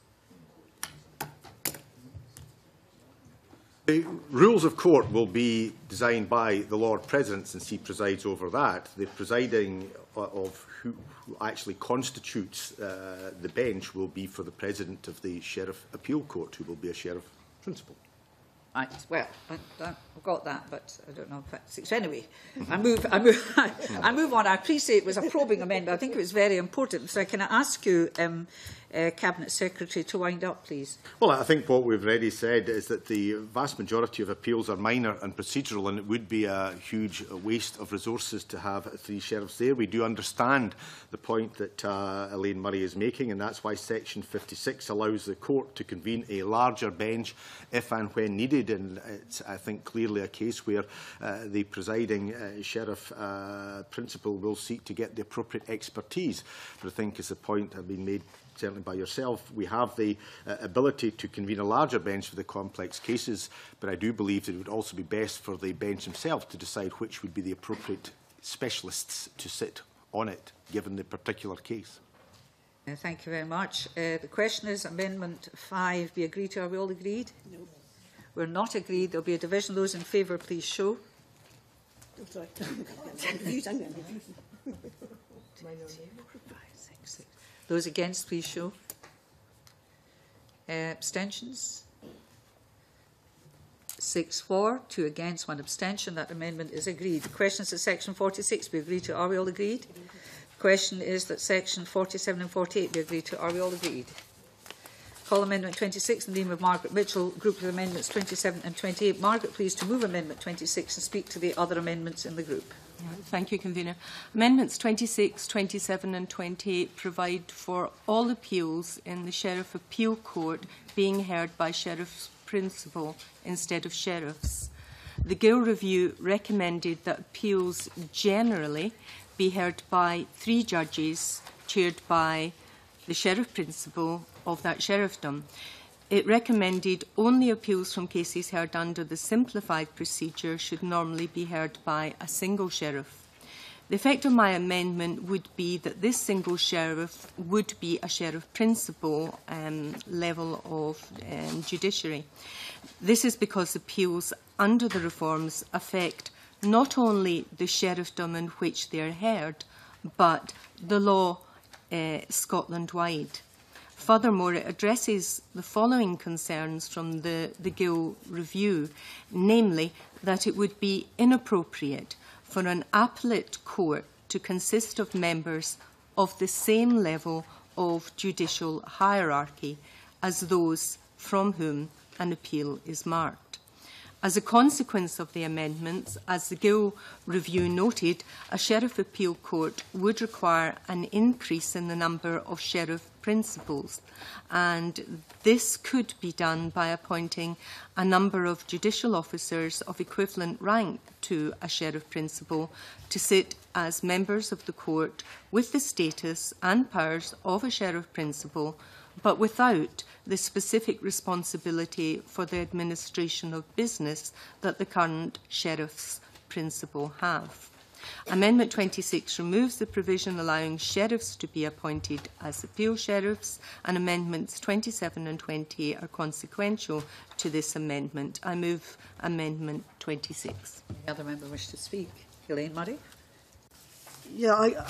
The rules of court will be designed by the Lord President, since he presides over that. The presiding of who actually constitutes uh, the bench will be for the President of the Sheriff Appeal Court, who will be a Sheriff Principal. Right, well, I, I've got that, but I don't know if that's... Anyway, I move, I, move, I move on. I appreciate it was a probing amendment. I think it was very important. So can I ask you... Um, Uh, Cabinet Secretary, to wind up, please. Well, I think what we've already said is that the vast majority of appeals are minor and procedural, and it would be a huge waste of resources to have three sheriffs there. We do understand the point that uh, Elaine Murray is making, and that's why Section fifty-six allows the court to convene a larger bench if and when needed, and it's, I think, clearly a case where uh, the presiding uh, sheriff uh, principal will seek to get the appropriate expertise. But I think, as the point has been made, certainly by yourself, we have the uh, ability to convene a larger bench for the complex cases, but I do believe that it would also be best for the bench themselves to decide which would be the appropriate specialists to sit on it, given the particular case. Uh, thank you very much. Uh, the question is Amendment five be agreed to. Are we all agreed? No. We're not agreed. There will be a division. Those in favour, please show. I'm sorry. I'm confused. I'm confused. Those against, please show. Uh, abstentions? Six for, two against, one abstention. That amendment is agreed. The question is that Section forty-six be agreed to. Are we all agreed? The question is that Section forty-seven and forty-eight be agreed to. Are we all agreed? Call Amendment twenty-six in the name of Margaret Mitchell. Group with Amendments twenty-seven and twenty-eight. Margaret, please to move Amendment twenty-six and speak to the other amendments in the group. Thank you, Convener. Amendments twenty-six, twenty-seven and twenty-eight provide for all appeals in the Sheriff Appeal Court being heard by Sheriff's Principal instead of Sheriffs. The Gill Review recommended that appeals generally be heard by three judges chaired by the Sheriff Principal of that sheriffdom. It recommended only appeals from cases heard under the simplified procedure should normally be heard by a single sheriff. The effect of my amendment would be that this single sheriff would be a sheriff principal um, level of um, judiciary. This is because appeals under the reforms affect not only the sheriffdom in which they are heard, but the law uh, Scotland-wide. Furthermore, it addresses the following concerns from the, the Gill Review, namely that it would be inappropriate for an appellate court to consist of members of the same level of judicial hierarchy as those from whom an appeal is marked. As a consequence of the amendments, as the Gill Review noted, a Sheriff Appeal Court would require an increase in the number of sheriff principals, and this could be done by appointing a number of judicial officers of equivalent rank to a sheriff principal to sit as members of the court with the status and powers of a sheriff principal, but without the specific responsibility for the administration of business that the current sheriff's principal have. Amendment twenty-six removes the provision allowing sheriffs to be appointed as appeal sheriffs, and Amendments twenty-seven and twenty are consequential to this amendment. I move Amendment twenty-six. The other member wishes to speak. Elaine Murray. Yeah, I,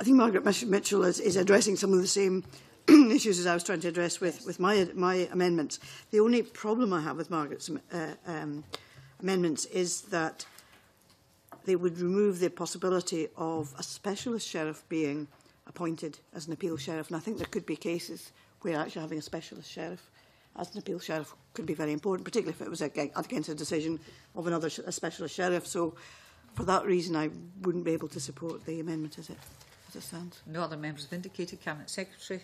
I think Margaret Mitchell is, is addressing some of the same issues as I was trying to address with, with my, my amendments. The only problem I have with Margaret's uh, um, amendments is that they would remove the possibility of a specialist sheriff being appointed as an appeal sheriff. And I think there could be cases where actually having a specialist sheriff as an appeal sheriff could be very important, particularly if it was against a decision of another sh a specialist sheriff. So for that reason, I wouldn't be able to support the amendment as it, as it stands. No other members have indicated. Cabinet Secretary.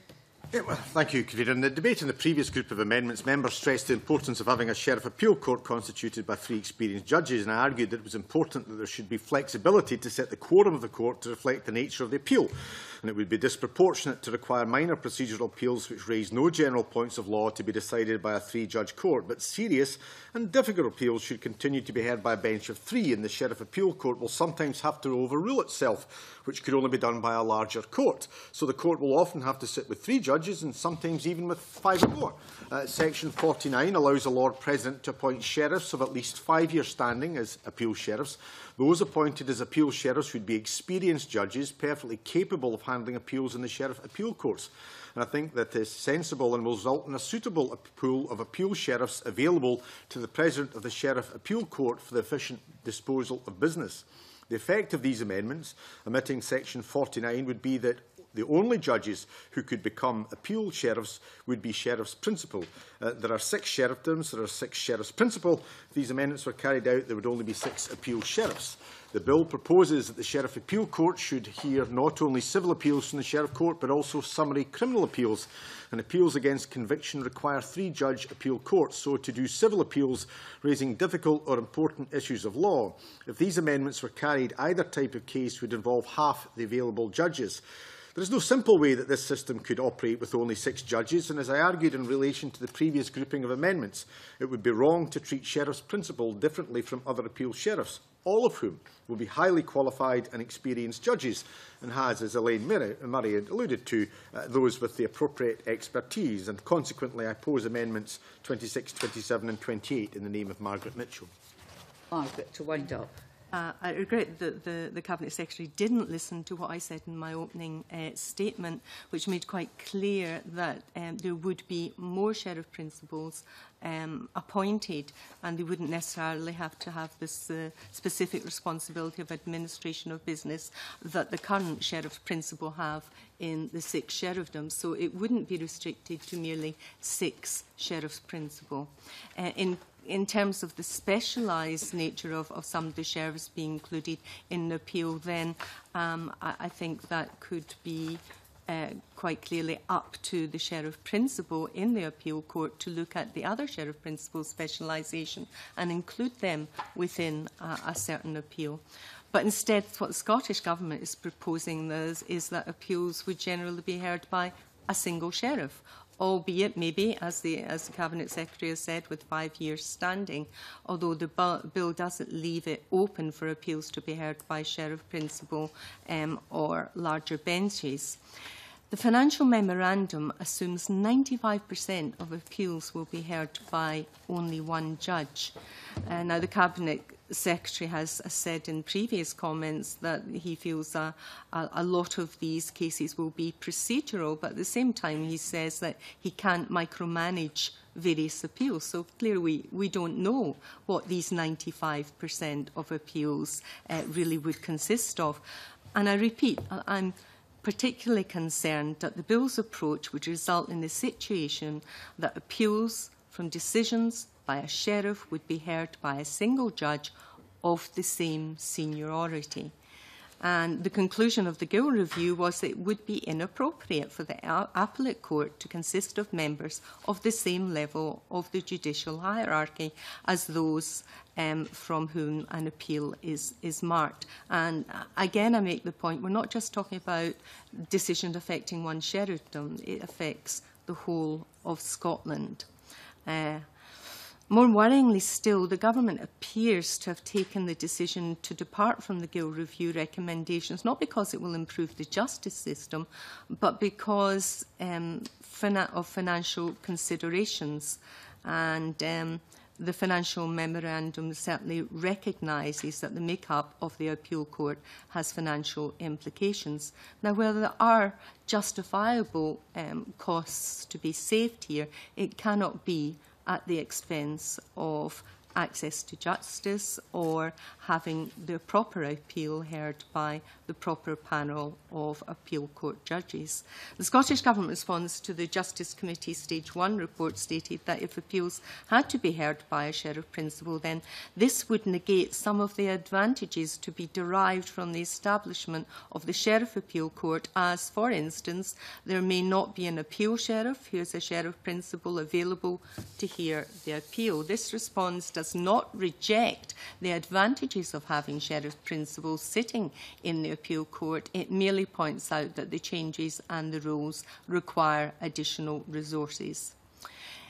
Yeah, well, thank you, Convener. In the debate on the previous group of amendments, members stressed the importance of having a Sheriff Appeal Court constituted by three experienced judges, and I argued that it was important that there should be flexibility to set the quorum of the court to reflect the nature of the appeal, and it would be disproportionate to require minor procedural appeals which raise no general points of law to be decided by a three-judge court, but serious and difficult appeals should continue to be heard by a bench of three, and the Sheriff Appeal Court will sometimes have to overrule itself, which could only be done by a larger court. So the court will often have to sit with three judges, and sometimes even with five or more. Uh, Section forty-nine allows the Lord President to appoint sheriffs of at least five years' standing as appeal sheriffs. Those appointed as appeal sheriffs would be experienced judges, perfectly capable of handling appeals in the Sheriff Appeal Courts. And I think that is sensible and will result in a suitable pool of appeal sheriffs available to the President of the Sheriff Appeal Court for the efficient disposal of business. The effect of these amendments, omitting Section forty-nine, would be that the only judges who could become appeal sheriffs would be Sheriff's Principal. Uh, there are six sheriffdoms, there are six Sheriff's Principal. If these amendments were carried out, there would only be six appeal sheriffs. The bill proposes that the Sheriff Appeal Court should hear not only civil appeals from the Sheriff Court, but also summary criminal appeals. And appeals against conviction require three-judge appeal courts, so to do civil appeals raising difficult or important issues of law. If these amendments were carried, either type of case would involve half the available judges. There is no simple way that this system could operate with only six judges, and as I argued in relation to the previous grouping of amendments, it would be wrong to treat Sheriff's Principal differently from other appeal sheriffs, all of whom will be highly qualified and experienced judges, and has, as Elaine Murray had alluded to, uh, those with the appropriate expertise. And consequently, I oppose amendments twenty-six, twenty-seven and twenty-eight in the name of Margaret Mitchell. Margaret, to wind up. Uh, I regret that the, the Cabinet Secretary didn't listen to what I said in my opening uh, statement, which made quite clear that um, there would be more Sheriff Principals um, appointed, and they wouldn't necessarily have to have this uh, specific responsibility of administration of business that the current Sheriff Principal have in the six sheriffdoms, so it wouldn't be restricted to merely six Sheriff's Principal. Uh, in In terms of the specialised nature of, of some of the sheriffs being included in an appeal, then um, I, I think that could be uh, quite clearly up to the Sheriff Principal in the appeal court to look at the other Sheriff Principal's specialisation and include them within uh, a certain appeal. But instead, what the Scottish Government is proposing is, is that appeals would generally be heard by a single sheriff, albeit maybe, as the, as the Cabinet Secretary has said, with five years standing, although the bill doesn't leave it open for appeals to be heard by Sheriff Principal um, or larger benches. The financial memorandum assumes ninety-five percent of appeals will be heard by only one judge. Uh, now, the Cabinet Secretary has said in previous comments that he feels a, a, a lot of these cases will be procedural, but at the same time he says that he can't micromanage various appeals. So clearly we, we don't know what these ninety-five percent of appeals uh, really would consist of. And I repeat, I'm particularly concerned that the bill's approach would result in the situation that appeals from decisions by a sheriff would be heard by a single judge of the same seniority. And the conclusion of the Gill Review was that it would be inappropriate for the appellate court to consist of members of the same level of the judicial hierarchy as those um, from whom an appeal is, is marked. And again, I make the point, we're not just talking about decisions affecting one sheriffdom, it affects the whole of Scotland. Uh, More worryingly still, the Government appears to have taken the decision to depart from the Gill Review recommendations, not because it will improve the justice system, but because um, fina- of financial considerations. And um, the financial memorandum certainly recognises that the make-up of the appeal court has financial implications. Now, whether there are justifiable um, costs to be saved here, it cannot be at the expense of access to justice or having the proper appeal heard by the proper panel of appeal court judges. The Scottish Government response to the Justice Committee Stage one report stated that if appeals had to be heard by a Sheriff Principal, then this would negate some of the advantages to be derived from the establishment of the Sheriff Appeal Court, as, for instance, there may not be an appeal sheriff who is a Sheriff Principal available to hear the appeal. This response does not reject the advantages of having Sheriff Principals sitting in the appeal court. It merely points out that the changes and the rules require additional resources.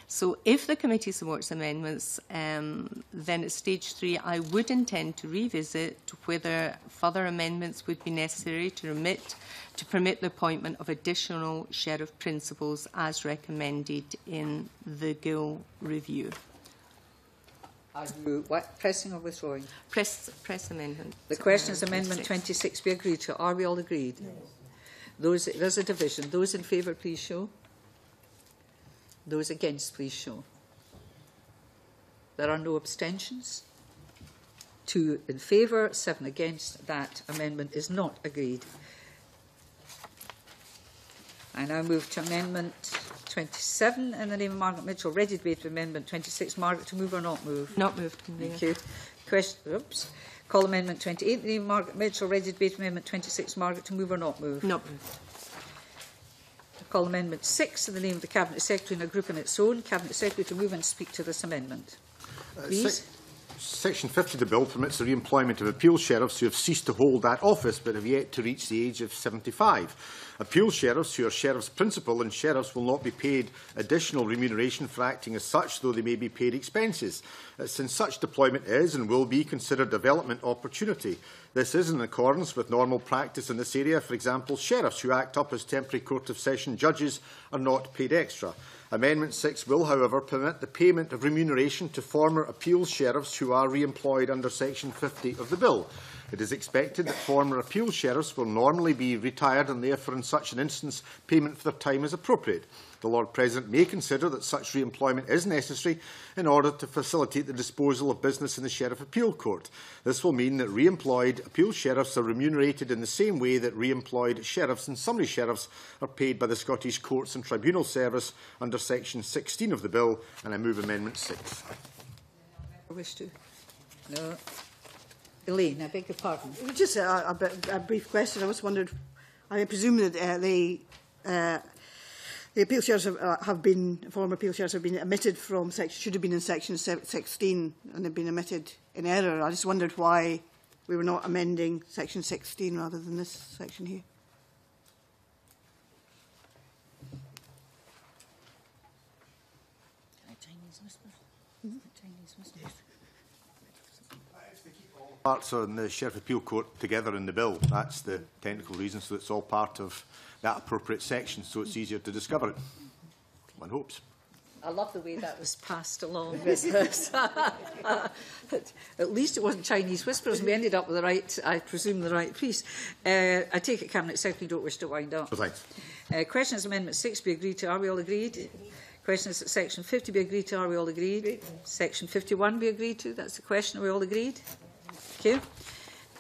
So if the committee supports amendments, um, then at stage three, I would intend to revisit whether further amendments would be necessary to, remit, to permit the appointment of additional Sheriff Principals as recommended in the Gill Review. Are you what, pressing or withdrawing? Press, press amendment. The question is Amendment twenty-six. We agreed to. Are we all agreed? Yes. Those, there's a division. Those in favour, please show. Those against, please show. There are no abstentions. Two in favour, seven against. That amendment is not agreed. I now move to Amendment twenty-seven in the name of Margaret Mitchell. Ready debate with Amendment twenty-six. Margaret, to move or not move? Not moved. Thank you. Question, oops. Call Amendment twenty-eight in the name of Margaret Mitchell. Ready debate with Amendment twenty-six. Margaret, to move or not move? Not moved. Call Amendment six in the name of the Cabinet Secretary in a group on its own. Cabinet Secretary to move and speak to this amendment. Please. Uh, sec Section fifty of the Bill permits the re-employment of appeal sheriffs who have ceased to hold that office but have yet to reach the age of seventy-five. Appeal sheriffs who are Sheriff's Principal and sheriffs will not be paid additional remuneration for acting as such, though they may be paid expenses, uh, since such deployment is and will be considered development opportunity. This is in accordance with normal practice in this area. For example, sheriffs who act up as temporary Court of Session judges are not paid extra. Amendment six will, however, permit the payment of remuneration to former appeals sheriffs who are re-employed under Section fifty of the Bill. It is expected that former appeals sheriffs will normally be retired and therefore, in such an instance, payment for their time is appropriate. The Lord President may consider that such re-employment is necessary in order to facilitate the disposal of business in the Sheriff Appeal Court. This will mean that re-employed appeal sheriffs are remunerated in the same way that re-employed sheriffs and summary sheriffs are paid by the Scottish Courts and Tribunal Service under Section sixteen of the Bill, and I move Amendment six. I wish to. No. Elaine, I beg your pardon. Just a, a, a brief question. I just wondered, I presume that uh, the... Uh, The appeal sheriffs have, uh, have been, former appeal sheriffs have been omitted from section, should have been in section sixteen and have been omitted in error. I just wondered why we were not amending section sixteen rather than this section here. Can I Chinese whisper? Mm-hmm. Can I Chinese whisper? Yes. If they keep all parts on the Sheriff Appeal Court together in the bill, that's the technical reason, so it's all part of that appropriate section, so it's easier to discover it. One hopes. I love the way that was passed along with this. At least it wasn't Chinese whispers, and we ended up with the right, I presume, the right piece. Uh, I take it, Cabinet Secretary, you don't wish to wind up. Oh, thanks. Uh, question is Amendment six be agreed to. Are we all agreed? Question is Section fifty be agreed to. Are we all agreed? Agreed. Section fifty-one be agreed to. That's the question. Are we all agreed? Thank you.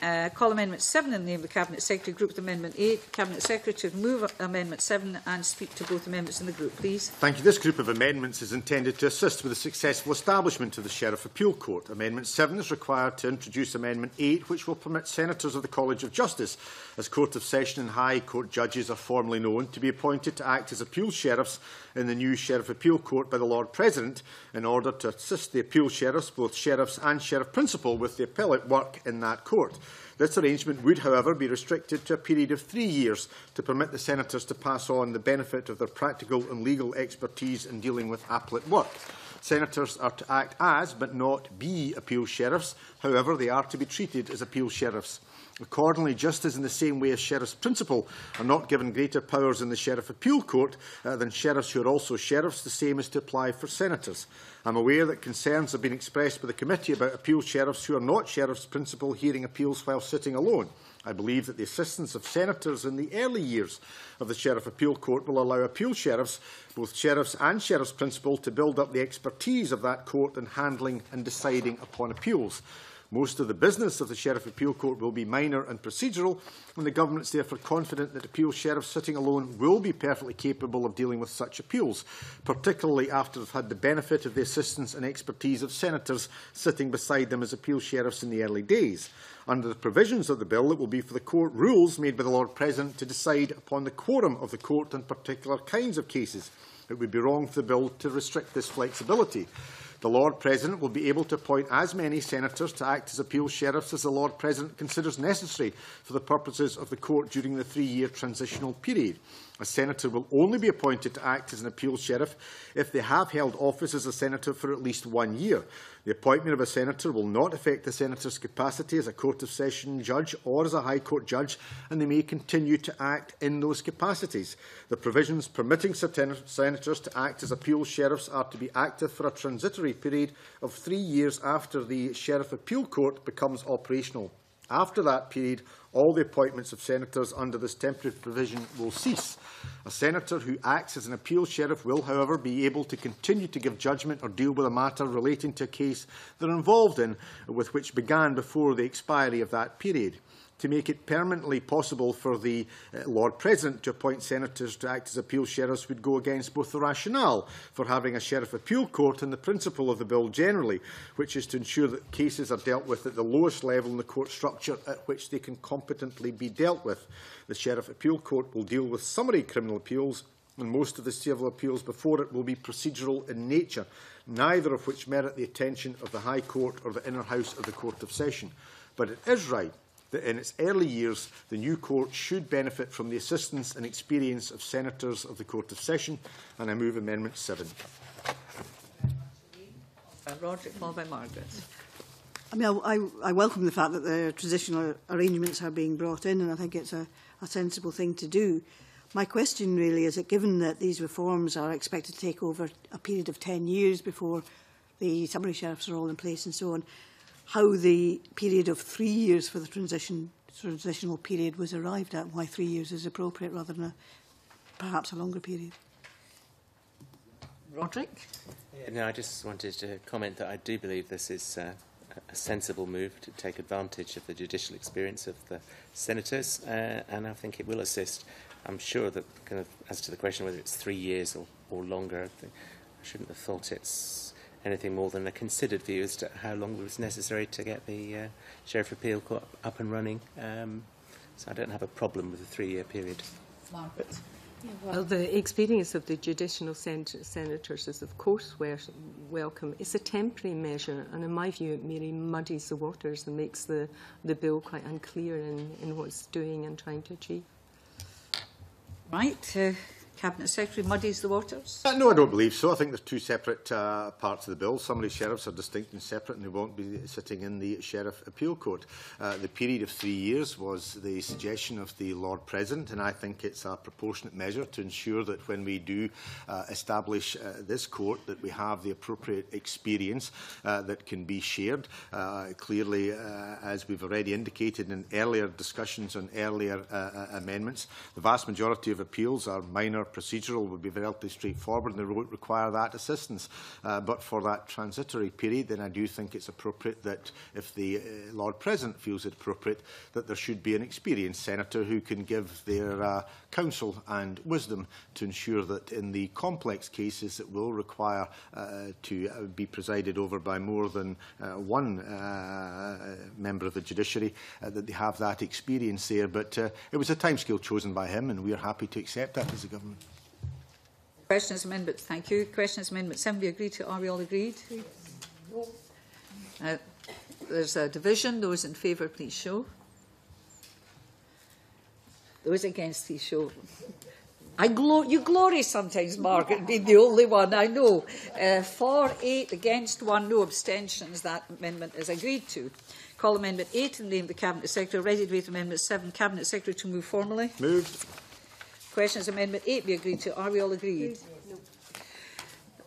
Uh, call Amendment seven in the name of the Cabinet Secretary, group with Amendment eight. Cabinet Secretary, move Amendment seven and speak to both amendments in the group, please. Thank you. This group of amendments is intended to assist with the successful establishment of the Sheriff Appeal Court. Amendment seven is required to introduce Amendment eight, which will permit Senators of the College of Justice, as Court of Session and High Court judges are formally known, to be appointed to act as appeal sheriffs in the new Sheriff Appeal Court by the Lord President in order to assist the appeal sheriffs, both sheriffs and Sheriff Principal, with the appellate work in that court. This arrangement would, however, be restricted to a period of three years to permit the Senators to pass on the benefit of their practical and legal expertise in dealing with appellate work. Senators are to act as, but not be, appeal sheriffs. However, they are to be treated as appeal sheriffs. Accordingly, just as in the same way as Sheriff's Principal are not given greater powers in the Sheriff Appeal Court uh, than sheriffs who are also sheriffs, the same is to apply for Senators. I'm aware that concerns have been expressed by the committee about appeal sheriffs who are not Sheriff's Principal hearing appeals while sitting alone. I believe that the assistance of Senators in the early years of the Sheriff Appeal Court will allow appeal sheriffs, both sheriffs and Sheriff's Principal, to build up the expertise of that court in handling and deciding upon appeals. Most of the business of the Sheriff Appeal Court will be minor and procedural, and the Government is therefore confident that appeal sheriffs sitting alone will be perfectly capable of dealing with such appeals, particularly after they've had the benefit of the assistance and expertise of senators sitting beside them as appeal sheriffs in the early days. Under the provisions of the bill, it will be for the court rules made by the Lord President to decide upon the quorum of the court and particular kinds of cases. It would be wrong for the bill to restrict this flexibility. The Lord President will be able to appoint as many senators to act as appeal sheriffs as the Lord President considers necessary for the purposes of the court during the three-year transitional period. A senator will only be appointed to act as an appeal sheriff if they have held office as a senator for at least one year. The appointment of a senator will not affect the senator's capacity as a Court of Session judge or as a High Court judge, and they may continue to act in those capacities. The provisions permitting senators to act as appeal sheriffs are to be active for a transitory period of three years after the Sheriff Appeal Court becomes operational. After that period, all the appointments of senators under this temporary provision will cease. A senator who acts as an appeal sheriff will, however, be able to continue to give judgment or deal with a matter relating to a case they're involved in, with which began before the expiry of that period. To make it permanently possible for the uh, Lord President to appoint senators to act as appeal sheriffs would go against both the rationale for having a Sheriff Appeal Court and the principle of the bill generally, which is to ensure that cases are dealt with at the lowest level in the court structure at which they can competently be dealt with. The Sheriff Appeal Court will deal with summary criminal appeals, and most of the civil appeals before it will be procedural in nature, neither of which merit the attention of the High Court or the Inner House of the Court of Session. But it is right that in its early years, the new court should benefit from the assistance and experience of senators of the Court of Session, and I move Amendment seven. Uh, Roderick, followed by Margaret. I mean, I, I, I welcome the fact that the transitional arrangements are being brought in, and I think it's a, a sensible thing to do. My question really is that, given that these reforms are expected to take over a period of ten years before the summary sheriffs are all in place and so on, how the period of three years for the transition, transitional period was arrived at, why three years is appropriate rather than a, perhaps a longer period. Roderick? Yeah, no, I just wanted to comment that I do believe this is uh, a sensible move to take advantage of the judicial experience of the senators, uh, and I think it will assist. I'm sure that, kind of, as to the question whether it's three years or, or longer, I, think I shouldn't have thought it's anything more than a considered view as to how long it was necessary to get the uh, Sheriff Appeal Court up and running. Um, so I don't have a problem with a three-year period. Margaret? Yeah, well, well, the experience of the judicial sen senators is, of course, welcome. It's a temporary measure, and in my view, it merely muddies the waters and makes the, the bill quite unclear in, in what it's doing and trying to achieve. Right. Uh, Cabinet Secretary, muddies the waters? Uh, no, I don't believe so. I think there's two separate uh, parts of the bill. Summary sheriffs are distinct and separate, and they won't be sitting in the Sheriff Appeal Court. Uh, the period of three years was the suggestion of the Lord President, and I think it's a proportionate measure to ensure that when we do uh, establish uh, this court, that we have the appropriate experience uh, that can be shared. Uh, clearly, uh, as we've already indicated in earlier discussions and earlier uh, uh, amendments, the vast majority of appeals are minor procedural, would be relatively straightforward, and they won't require that assistance. Uh, but for that transitory period, then I do think it's appropriate that if the uh, Lord President feels it appropriate, that there should be an experienced senator who can give their uh, counsel and wisdom to ensure that in the complex cases that will require uh, to uh, be presided over by more than uh, one uh, member of the judiciary, uh, that they have that experience there. But uh, it was a timescale chosen by him, and we are happy to accept that as a government. Questions amendment. Thank you. Questions amendment. Seven. We agreed to. Are we all agreed? Yes. No. Uh, there's a division. Those in favour, please show. Those against, please show. I glo you glory sometimes, Margaret, being the only one. I know. Uh, for eight against one, no abstentions. That amendment is agreed to. Call amendment eight and name the Cabinet Secretary. Ready to wait amendment seven. Cabinet Secretary to move formally. Moved. Questions amendment eight be agreed to. Are we all agreed? No.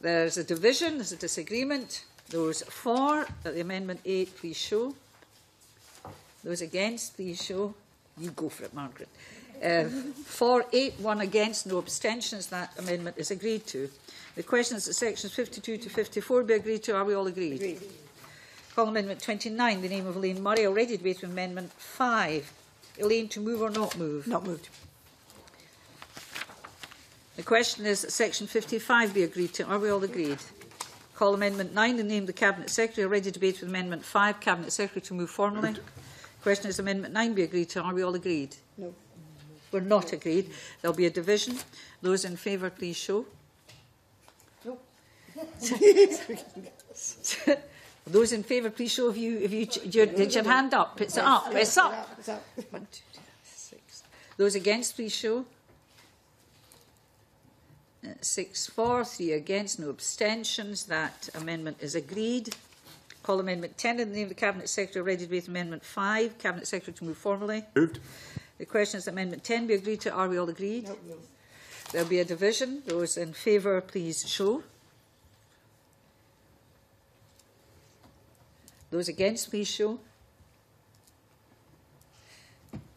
There's a division, there's a disagreement. Those for the amendment eight, please show. Those against, please show. You go for it, Margaret. Uh, for eight, one against, no abstentions. That amendment is agreed to. The questions at sections fifty-two to fifty-four be agreed to. Are we all agreed? Agreed. Call Amendment twenty-nine, the name of Elaine Murray, already debated on Amendment five. Elaine, to move or not move? Not moved. The question is that Section fifty-five be agreed to. Are we all agreed? Call Amendment nine, the name of the Cabinet Secretary, already debated on Amendment five. Cabinet Secretary to move formally. The question is Amendment nine be agreed to. Are we all agreed? No. We're not agreed. There'll be a division. Those in favour, please show. No. Those in favour, please show if you, if you did your, did your hand up. It's up. It's up. It's up. One, two, three, six. Those against, please show. Six for, three against, no abstentions. That amendment is agreed. Call Amendment ten in the name of the Cabinet Secretary, ready to debate Amendment five. Cabinet Secretary to move formally. Moved. The question is that Amendment ten be agreed to. Are we all agreed? No. no. There will be a division. Those in favour, please show. Those against, please show.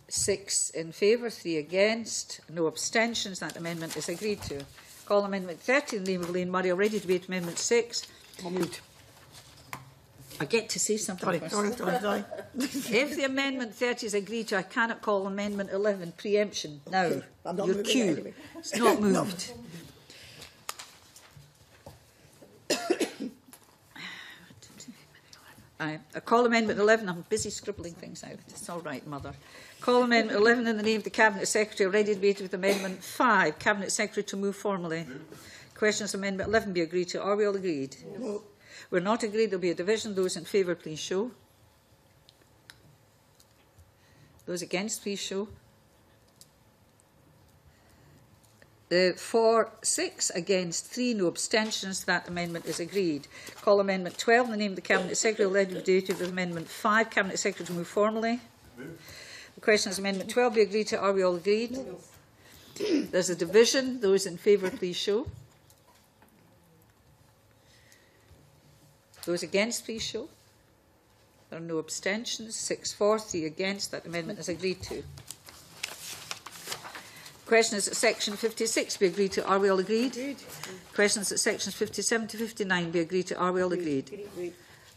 Six in favour, three against, no abstentions. That amendment is agreed to. Call Amendment thirty in the name of Elaine Murray, already debated Amendment six. Moved. I get to say something first. Sorry, sorry, sorry. If the Amendment thirty is agreed to, I cannot call Amendment eleven preemption. Now, your cue. Anyway. It's not moved. I call Amendment eleven. I'm busy scribbling things out. It's all right, Mother. Call Amendment eleven in the name of the Cabinet Secretary, already debated with Amendment five. Cabinet Secretary to move formally. Questions Amendment eleven be agreed to. Are we all agreed? No. We're not agreed. There'll be a division. Those in favour, please show. Those against, please show. The four, six against, three no abstentions. That amendment is agreed. Call Amendment twelve in the name of the Cabinet Secretary, already debated with Amendment five. Cabinet Secretary to move formally. Move. The question is Amendment twelve be agreed to. Are we all agreed? No. There's a division. Those in favour, please show. Those against, please show. There are no abstentions. Six for, three against. That amendment is agreed to. The question is that Section fifty-six be agreed to. Are we all agreed? Agreed. Question is that Sections fifty-seven to fifty-nine be agreed to. Are we all agreed? Agreed. Agreed.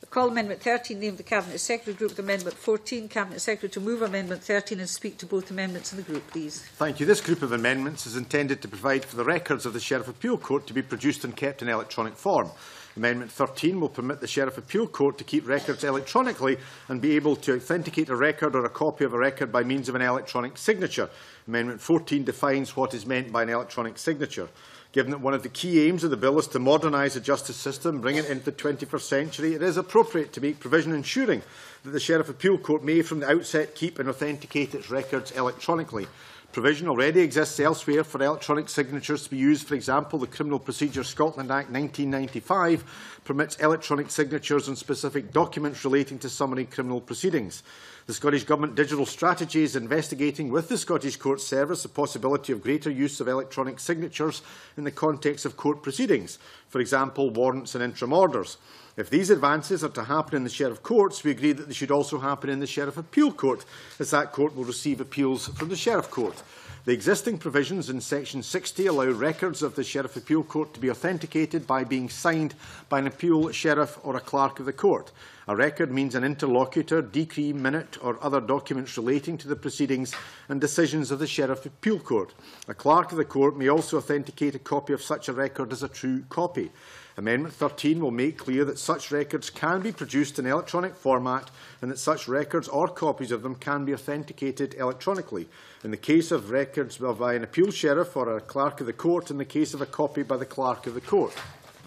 Call Amendment thirteen, name the Cabinet Secretary, group with Amendment fourteen. Cabinet Secretary to move Amendment thirteen and speak to both amendments in the group, please. Thank you. This group of amendments is intended to provide for the records of the Sheriff Appeal Court to be produced and kept in electronic form. Amendment thirteen will permit the Sheriff Appeal Court to keep records electronically and be able to authenticate a record or a copy of a record by means of an electronic signature. Amendment fourteen defines what is meant by an electronic signature. Given that one of the key aims of the bill is to modernise the justice system, bring it into the twenty-first century, it is appropriate to make provision ensuring that the Sheriff Appeal Court may from the outset keep and authenticate its records electronically. Provision already exists elsewhere for electronic signatures to be used. For example, the Criminal Procedure Scotland Act nineteen ninety-five permits electronic signatures on specific documents relating to summary criminal proceedings. The Scottish Government digital strategy is investigating with the Scottish Court Service the possibility of greater use of electronic signatures in the context of court proceedings, for example, warrants and interim orders. If these advances are to happen in the Sheriff Courts, we agree that they should also happen in the Sheriff Appeal Court, as that court will receive appeals from the Sheriff Court. The existing provisions in Section sixty allow records of the Sheriff Appeal Court to be authenticated by being signed by an appeal sheriff or a clerk of the court. A record means an interlocutor, decree, minute or other documents relating to the proceedings and decisions of the Sheriff Appeal Court. A clerk of the court may also authenticate a copy of such a record as a true copy. Amendment thirteen will make clear that such records can be produced in electronic format and that such records or copies of them can be authenticated electronically. In the case of records by an appeal sheriff or a clerk of the court, in the case of a copy by the clerk of the court.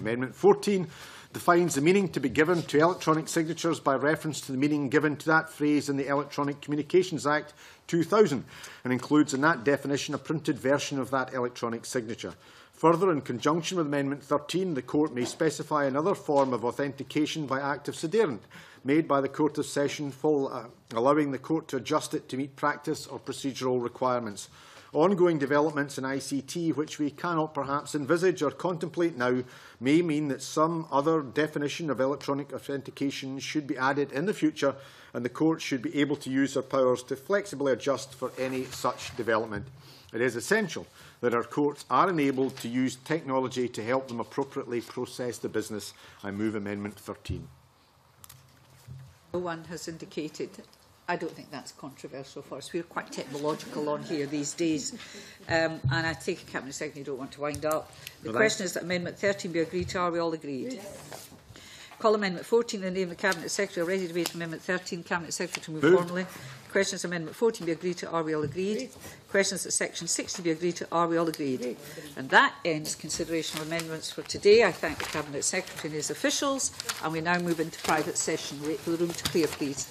Amendment fourteen defines the meaning to be given to electronic signatures by reference to the meaning given to that phrase in the Electronic Communications Act two thousand and includes in that definition a printed version of that electronic signature. Further, in conjunction with Amendment thirteen, the Court may specify another form of authentication by act of sederant made by the Court of Session, full, uh, allowing the Court to adjust it to meet practice or procedural requirements. Ongoing developments in I C T, which we cannot perhaps envisage or contemplate now, may mean that some other definition of electronic authentication should be added in the future, and the Court should be able to use their powers to flexibly adjust for any such development. It is essential that our courts are enabled to use technology to help them appropriately process the business. I move Amendment thirteen. No one has indicated. I don't think that's controversial for us. We're quite technological on here these days. Um, and I take a Cabinet Secretary, you don't want to wind up. The well, question is that Amendment thirteen be agreed to. Are we all agreed? Yes. Call Amendment fourteen in the name of the Cabinet Secretary. Already debated Amendment thirteen. Cabinet Secretary to move Moved. formally. Questions Amendment fourteen be agreed to. Are we all agreed? Agreed. Questions at Section sixty be agreed to. Are we all agreed? Agreed? And that ends consideration of amendments for today. I thank the Cabinet Secretary and his officials. And we now move into private session. Wait for the room to clear, please.